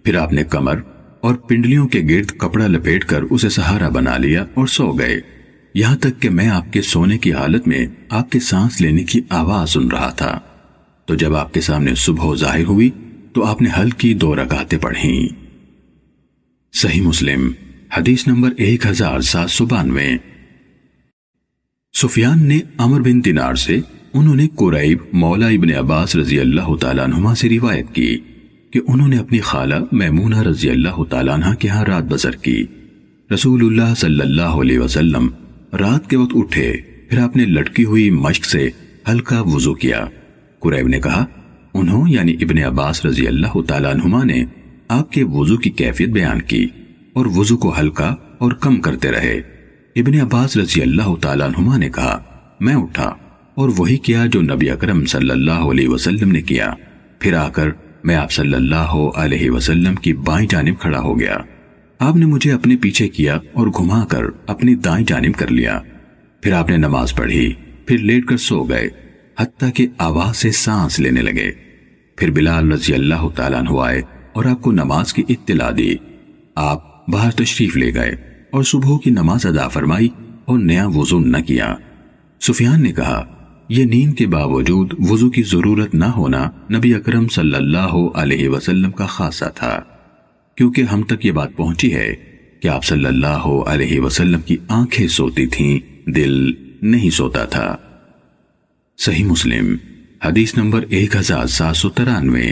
फिर आपने कमर और पिंडलियों के गिर्द कपड़ा लपेट कर उसे सहारा बना लिया और सो गए। यहाँ तक कि मैं आपके सोने की हालत में आपके सांस लेने की आवाज सुन रहा था। तो जब आपके सामने सुबह जाहिर हुई तो आपने हल्की दो रकातें पढ़ी। सही मुस्लिम हदीस नंबर एक हजार सात सौ बानवे। सुफियान ने अमर बिन दिनार से, उन्होंने कुरैब मौला इब्न अब्बास रजी अल्लाह तआला अन्हुमा से रिवायत की कि उन्होंने अपनी खाला मैमूना रजी अल्लाह तआला अन्हा के यहाँ रात बसर की। रसूलुल्लाह सल्लल्लाहु अलैहि वसल्लम रात के वक्त उठे, फिर आपने लटकी हुई मश्क से हल्का वुजू किया। कुरैब ने कहा, उन्होंने यानी इब्न अब्बास रजी अल्लाह तआला अन्हुमा ने आपके वुजू की कैफियत बयान की और वुजू को हल्का और कम करते रहे। इब्न अब्बास रजी अल्लाह तआला अन्हुमा ने कहा, मैं उठा और वही किया जो नबी अकरम सल्लल्लाहु अलैहि वसल्लम ने किया। फिर आकर मैं आप सल्लल्लाहु अलैहि वसल्लम की बाईं जानिब खड़ा हो गया। आपने मुझे अपने पीछे किया और घुमाकर अपनी दाईं जानिब कर लिया। फिर आपने नमाज पढ़ी, फिर लेटकर सो गए, हत्ता कि आवाज से सांस लेने लगे। फिर बिलाल रजी अल्लाह तआला अन्हु आए और आपको नमाज की इत्तला दी। आप बाहर तशरीफ ले गए और सुबह की नमाज अदा फरमाई और नया वुजू न किया। सुफियान ने कहा, यह नींद के बावजूद वुजू की जरूरत न होना नबी अकरम सल्लल्लाहु अलैहि वसल्लम का खासा था, क्योंकि हम तक ये बात पहुंची है कि आप सल्लल्लाहु अलैहि वसल्लम की आंखें सोती थीं, दिल नहीं सोता था। सही मुस्लिम हदीस नंबर एक हजार सात सौ तिरानवे।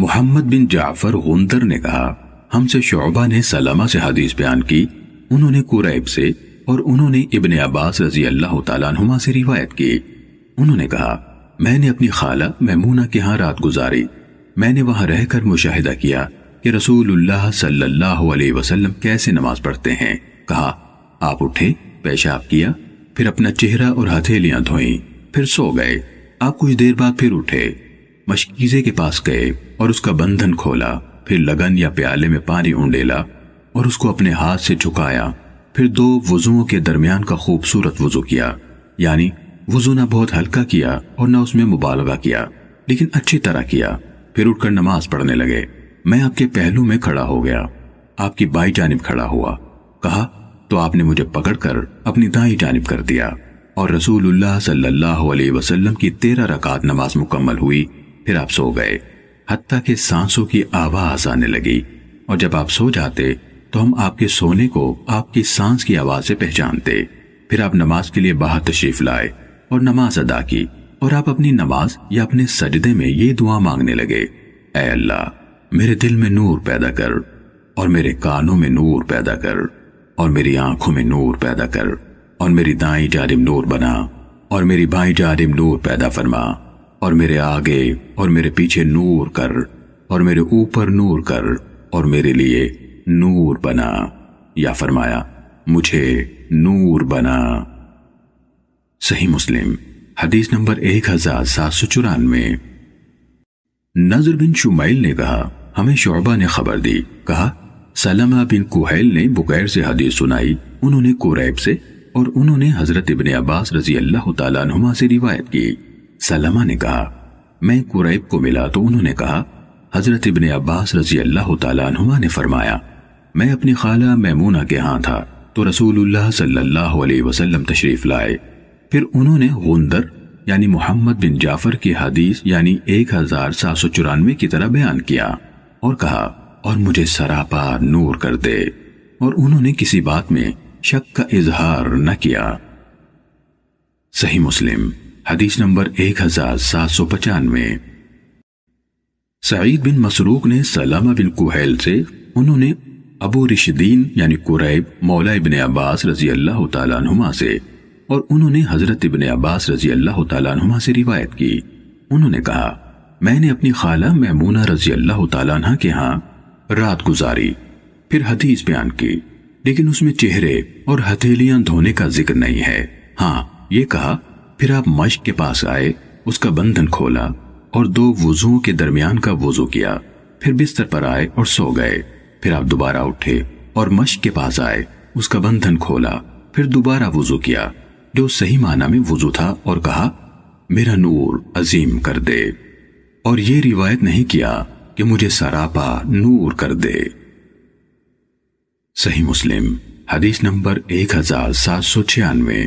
मोहम्मद बिन जाफर गुंदर ने कहा, हमसे शोबा ने सलामा से हदीस बयान की, उन्होंने कुरैब से और उन्होंने इब्न अब्बास रजी अल्लाह तआला अन्हुमा से रिवायत की। उन्होंने कहा, मैंने अपनी खाला मैमूना के यहाँ रात गुजारी। मैंने वहाँ रहकर मुशाहिदा किया कि रसूलुल्लाह सल्लल्लाहु अलैहि वसल्लम कैसे नमाज पढ़ते हैं। कहा, आप उठे, पेशाब किया, फिर अपना चेहरा और हथेलियां धोई, फिर सो गए। आप कुछ देर बाद फिर उठे, मशकीजे के पास गए और उसका बंधन खोला, फिर लगन या प्याले में पानी उंडेला और उसको अपने हाथ से झुकाया। फिर दो वुज़ुओं के दरमियान का खूबसूरत वुज़ू किया, यानी वुज़ू ना बहुत हल्का किया और ना उसमें मुबालगा किया, लेकिन अच्छी तरह किया। फिर उठकर नमाज पढ़ने लगे। मैं आपके पहलू में खड़ा हो गया, आपकी बाई जानिब खड़ा हुआ। कहा तो आपने मुझे पकड़कर अपनी दाई जानिब कर दिया और रसूलुल्लाह सल्लल्लाहु अलैहि वसल्लम की तेरह रकात नमाज मुकम्मल हुई। फिर आप सो गए, हत्ता के सांसों की आवाज़ आने लगी और जब आप सो जाते तो हम आपके सोने को आपकी सांस की आवाज से पहचानते। फिर आप नमाज के लिए बाहर तशरीफ लाए और नमाज अदा की और आप अपनी नमाज या अपने सजदे में ये दुआ मांगने लगे, ऐ अल्लाह, मेरे दिल में नूर पैदा कर और मेरे कानों में नूर पैदा कर और मेरी आंखों में नूर पैदा कर और मेरी दाईं जानिब नूर बना और मेरी बाईं जानिब नूर पैदा फरमा और मेरे आगे और मेरे पीछे नूर कर और मेरे ऊपर नूर कर और मेरे लिए नूर बना, या फरमाया मुझे नूर बना। सही मुस्लिम हदीस नंबर एक हजार सात सौ चौरानवे। नजर बिन शुमैल ने कहा, हमें शोबा ने खबर दी। कहा, सलमा बिन कुहैल ने बुकैर से हदीस सुनाई, उन्होंने कुरैब से और उन्होंने हजरत इब्न अब्बास रजी अल्लाह तआला अन्हुमा से रिवायत की। सलमा ने कहा, मैं कुरैब को मिला तो उन्होंने कहा, हजरत इब्न अब्बास रजी अल्लाह तआला अन्हुमा ने फरमाया, मैं अपनी खाला मैमूना के यहाँ था तो रसूलुल्लाह सल्लल्लाहु अलैहि वसल्लम तशरीफ लाए। फिर उन्होंने गुंदर यानी मोहम्मद बिन जाफर की हदीस यानी एक हजार सात सौ चौरानवे की तरह बयान किया और कहा, और मुझे सरापा नूर कर दे। और उन्होंने किसी बात में शक का इजहार न किया। सही मुस्लिम हदीस नंबर एक हजार सात सौ पचानवे। सईद बिन मसरूक ने सलामा बिन कुहैल से, उन्होंने अबू रिशदीन यानी कुरैब मौला इब्ने अब्बास रजी अल्लाह तआला अन्हुमा से और उन्होंने हजरत इब्ने अब्बास रजी अल्लाह तआला अन्हुमा से रिवायत की। उन्होंने कहा, मैंने अपनी खाला मैमूना रजी अल्लाह तआला अन्हा के यहाँ रात गुजारी, फिर हदीस बयान की, लेकिन उसमें चेहरे और हथेलियां धोने का जिक्र नहीं है। हाँ, ये कहा, फिर आप मश्क के पास आए, उसका बंधन खोला और दो वुज़ुओं के दरमियान का वुज़ू किया, फिर बिस्तर पर आए और सो गए। फिर आप दोबारा उठे और मश्क के पास आए, उसका बंधन खोला, फिर दोबारा वुज़ू किया, जो सही माना में वुज़ू था, और कहा, मेरा नूर अजीम कर दे। और ये रिवायत नहीं किया कि मुझे सरापा नूर कर दे। सही मुस्लिम हदीस नंबर एक हजार सात सौ छियानवे।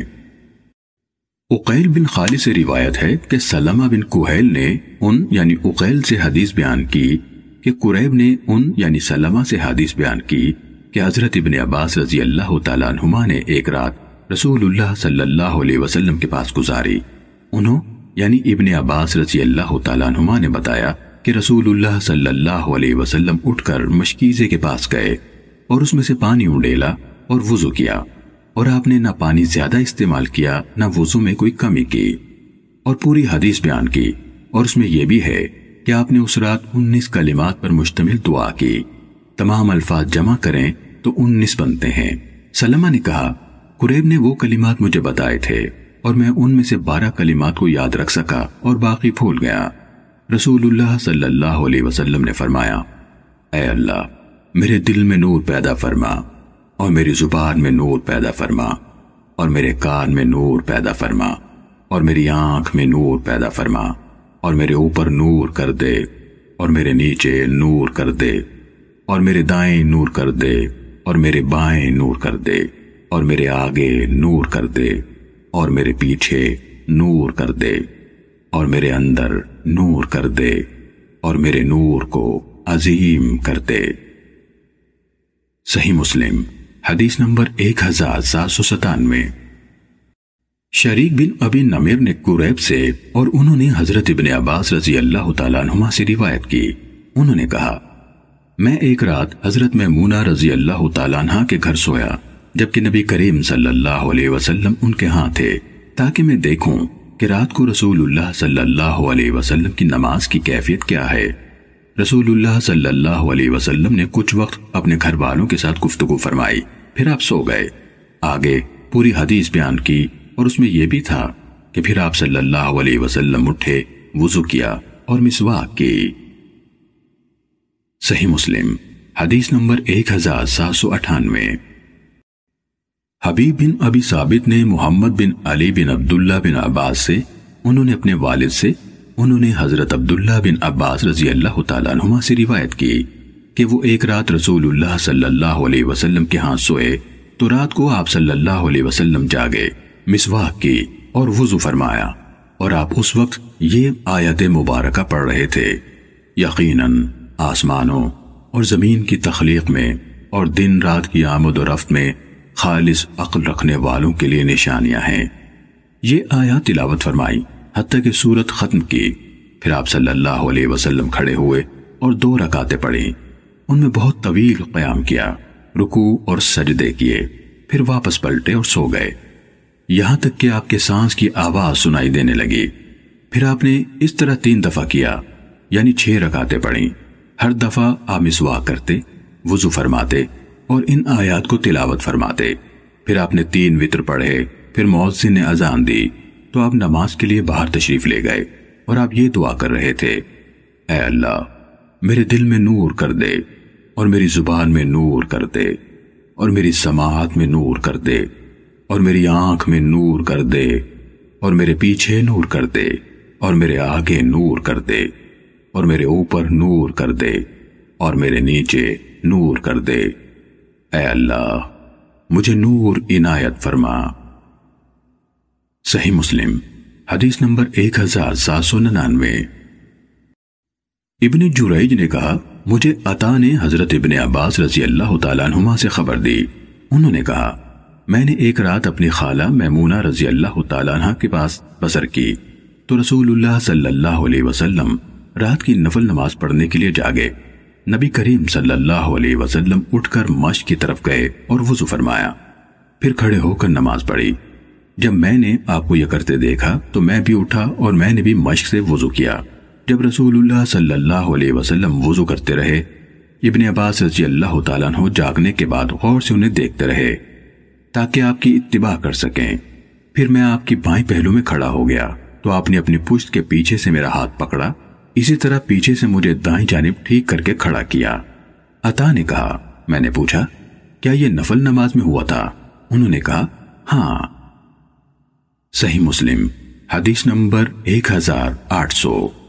उकैल बिन खाली से रिवायत है कि सलमा बिन कुहैल ने उन यानी उकैल से हदीस बयान की कि कुरैब ने उन यानी सलमा से हदीस बयान की कि हजरत इब्ने अब्बास रजी अल्लाह तआला अन्हुमा ने एक रात रसूलुल्लाह सल्लल्लाहु अलैहि वसल्लम के पास गुजारी। उन्होंने यानी इब्ने अब्बास रजी अल्लाह तआला अन्हुमा ने बताया कि रसूलुल्लाह सल्लल्लाहु अलैहि वसल्लम उठकर मशकीजे के पास गए और उसमें से पानी उंडेला और वुजू किया, और आपने ना पानी ज्यादा इस्तेमाल किया ना वुजू में कोई कमी की, और पूरी हदीस बयान की। और उसमें यह भी है कि आपने उस रात उन्नीस कलिमात पर मुश्तमिल दुआ की, तमाम अल्फाज जमा करें तो उन्नीस बनते हैं। सलमा ने कहा, कुरैब ने वो कलिमात मुझे बताए थे और मैं उनमें से बारह कलिमात को याद रख सका और बाकी भूल गया। रसूलुल्लाह सल्लल्लाहु अलैहि वसल्लम ने फरमाया, ऐ अल्लाह, मेरे दिल में नूर पैदा फरमा और मेरी जुबान में नूर पैदा फरमा और मेरे कान में नूर पैदा फरमा और मेरी आंख में नूर पैदा फरमा और मेरे ऊपर नूर कर दे और मेरे नीचे नूर कर दे और मेरे दाएं नूर कर दे और मेरे बाएं नूर कर दे और मेरे आगे नूर कर दे और मेरे पीछे नूर कर दे और मेरे अंदर नूर कर दे और मेरे नूर को अजीम कर दे। सही मुस्लिम हदीस नंबर एक हजार सात सौ सतानवे। शरीक बिन अबी नमीर ने कुरैब से और उन्होंने हजरत इब्ने अब्बास रजी अल्लाह तआला अन्हुमा से रिवायत की। उन्होंने कहा, मैं एक रात हजरत मैमूना रजी अल्लाह तआला अन्हा के घर सोया, जबकि नबी करीम सल्लल्लाहु अलैहि वसल्लम उनके हां थे, ताकि मैं देखूं कि रात को रसूलुल्लाह सल्लल्लाहु अलैहि वसल्लम की नमाज की कैफियत क्या है। रसूलुल्लाह सल्लल्लाहु अलैहि वसल्लम ने कुछ वक्त अपने घर वालों के साथ गुफ्तगू फरमाई, फिर आप सो गए। आगे पूरी हदीस बयान की और उसमें यह भी था कि फिर आप सल्लल्लाहु अलैहि वसल्लम उठे, वुजू किया और मिसवाक की। सही मुस्लिम हदीस नंबर एक हजार सात सौ अठानवे। हबीब बिन अबी साबित ने मोहम्मद बिन अली बिन अब्दुल्ला बिन अब्बास से, उन्होंने अपने वालिद से, उन्होंने हजरत अब्दुल्ला बिन अब्बास रजी अल्लाह तआला अन्हुमा से रिवायत की कि वो एक रात रसूलुल्लाह सल्लल्लाहु अलैहि वसल्लम के हाथ सोए, तो रात को आप सल्लल्लाहु अलैहि वसल्लम जागे, मिसवाक की और वुजू फरमाया, और आप उस वक्त ये आयत मुबारक पढ़ रहे थे, यकीनन आसमानों और जमीन की तख्लीक में और दिन रात की आमद और रफ्त में खालिस अक्ल रखने वालों के लिए निशानियां हैं। ये आयत तिलावत फरमाई हत्ता कि सूरत खत्म की। फिर आप सल्लल्लाहु अलैहि वसल्लम खड़े हुए और दो रकातें पढ़ी, उनमें बहुत तवील क़याम किया, रुकू और सजदे किए, फिर वापस पलटे और सो गए, यहाँ तक कि आपके सांस की आवाज़ सुनाई देने लगी। फिर आपने इस तरह तीन दफ़ा किया, यानी छह रकातें पढ़ी। हर दफ़ा आप मिसवाक करते, वुजू फरमाते और इन आयात को तिलावत फरमाते। फिर आपने तीन वित्र पढ़े, फिर मुअज्जिन ने अजान दी तो आप नमाज के लिए बाहर तशरीफ ले गए और आप ये दुआ कर रहे थे, ऐ अल्लाह, मेरे दिल में नूर कर दे और मेरी जुबान में नूर कर दे और मेरी समाअत में नूर कर दे और मेरी आंख में नूर कर दे और मेरे पीछे नूर कर दे और मेरे आगे नूर कर दे और मेरे ऊपर नूर कर दे और मेरे नीचे नूर कर दे, ऐ अल्लाह, मुझे नूर इनायत फरमा। सही मुस्लिम हदीस नंबर एक हजार सात सौ निन्यानवे। इब्ने जुरैज ने कहा, मुझे अता ने हजरत इब्ने अब्बास रजी अल्लाह तआला अन्हुमा से खबर दी। उन्होंने कहा, मैंने एक रात अपनी खाला मैमूना रजी अल्लाह तआला अन्हा के पास बसर की तो रसूलुल्लाह सल्लल्लाहु अलैहि वसल्लम रात की नफल नमाज पढ़ने के लिए जागे। नबी करीम सल्लल्लाहु अलैहि वसल्लम उठकर मस्जिद की तरफ गए और वुजू फरमाया, फिर खड़े होकर नमाज पढ़ी। जब मैंने आपको यह करते देखा तो मैं भी उठा और मैंने भी मश्क से वुजू किया। जब रसूलुल्लाह सल्लल्लाहु अलैहि वसल्लम वुजू करते रहे, इब्ने अब्बास रजी अल्लाह तआला अन्हु जागने के बाद गौर से उन्हें देखते रहे ताकि आपकी इत्तिबा कर सकें। फिर मैं आपकी बाईं पहलू में खड़ा हो गया तो आपने अपनी पुश्त के पीछे से मेरा हाथ पकड़ा, इसी तरह पीछे से मुझे दाईं जानिब ठीक करके खड़ा किया। अता ने कहा, मैंने पूछा, क्या यह नफल नमाज में हुआ था? उन्होंने कहा, हाँ। सही मुस्लिम हदीस नंबर एक हजार आठ सौ।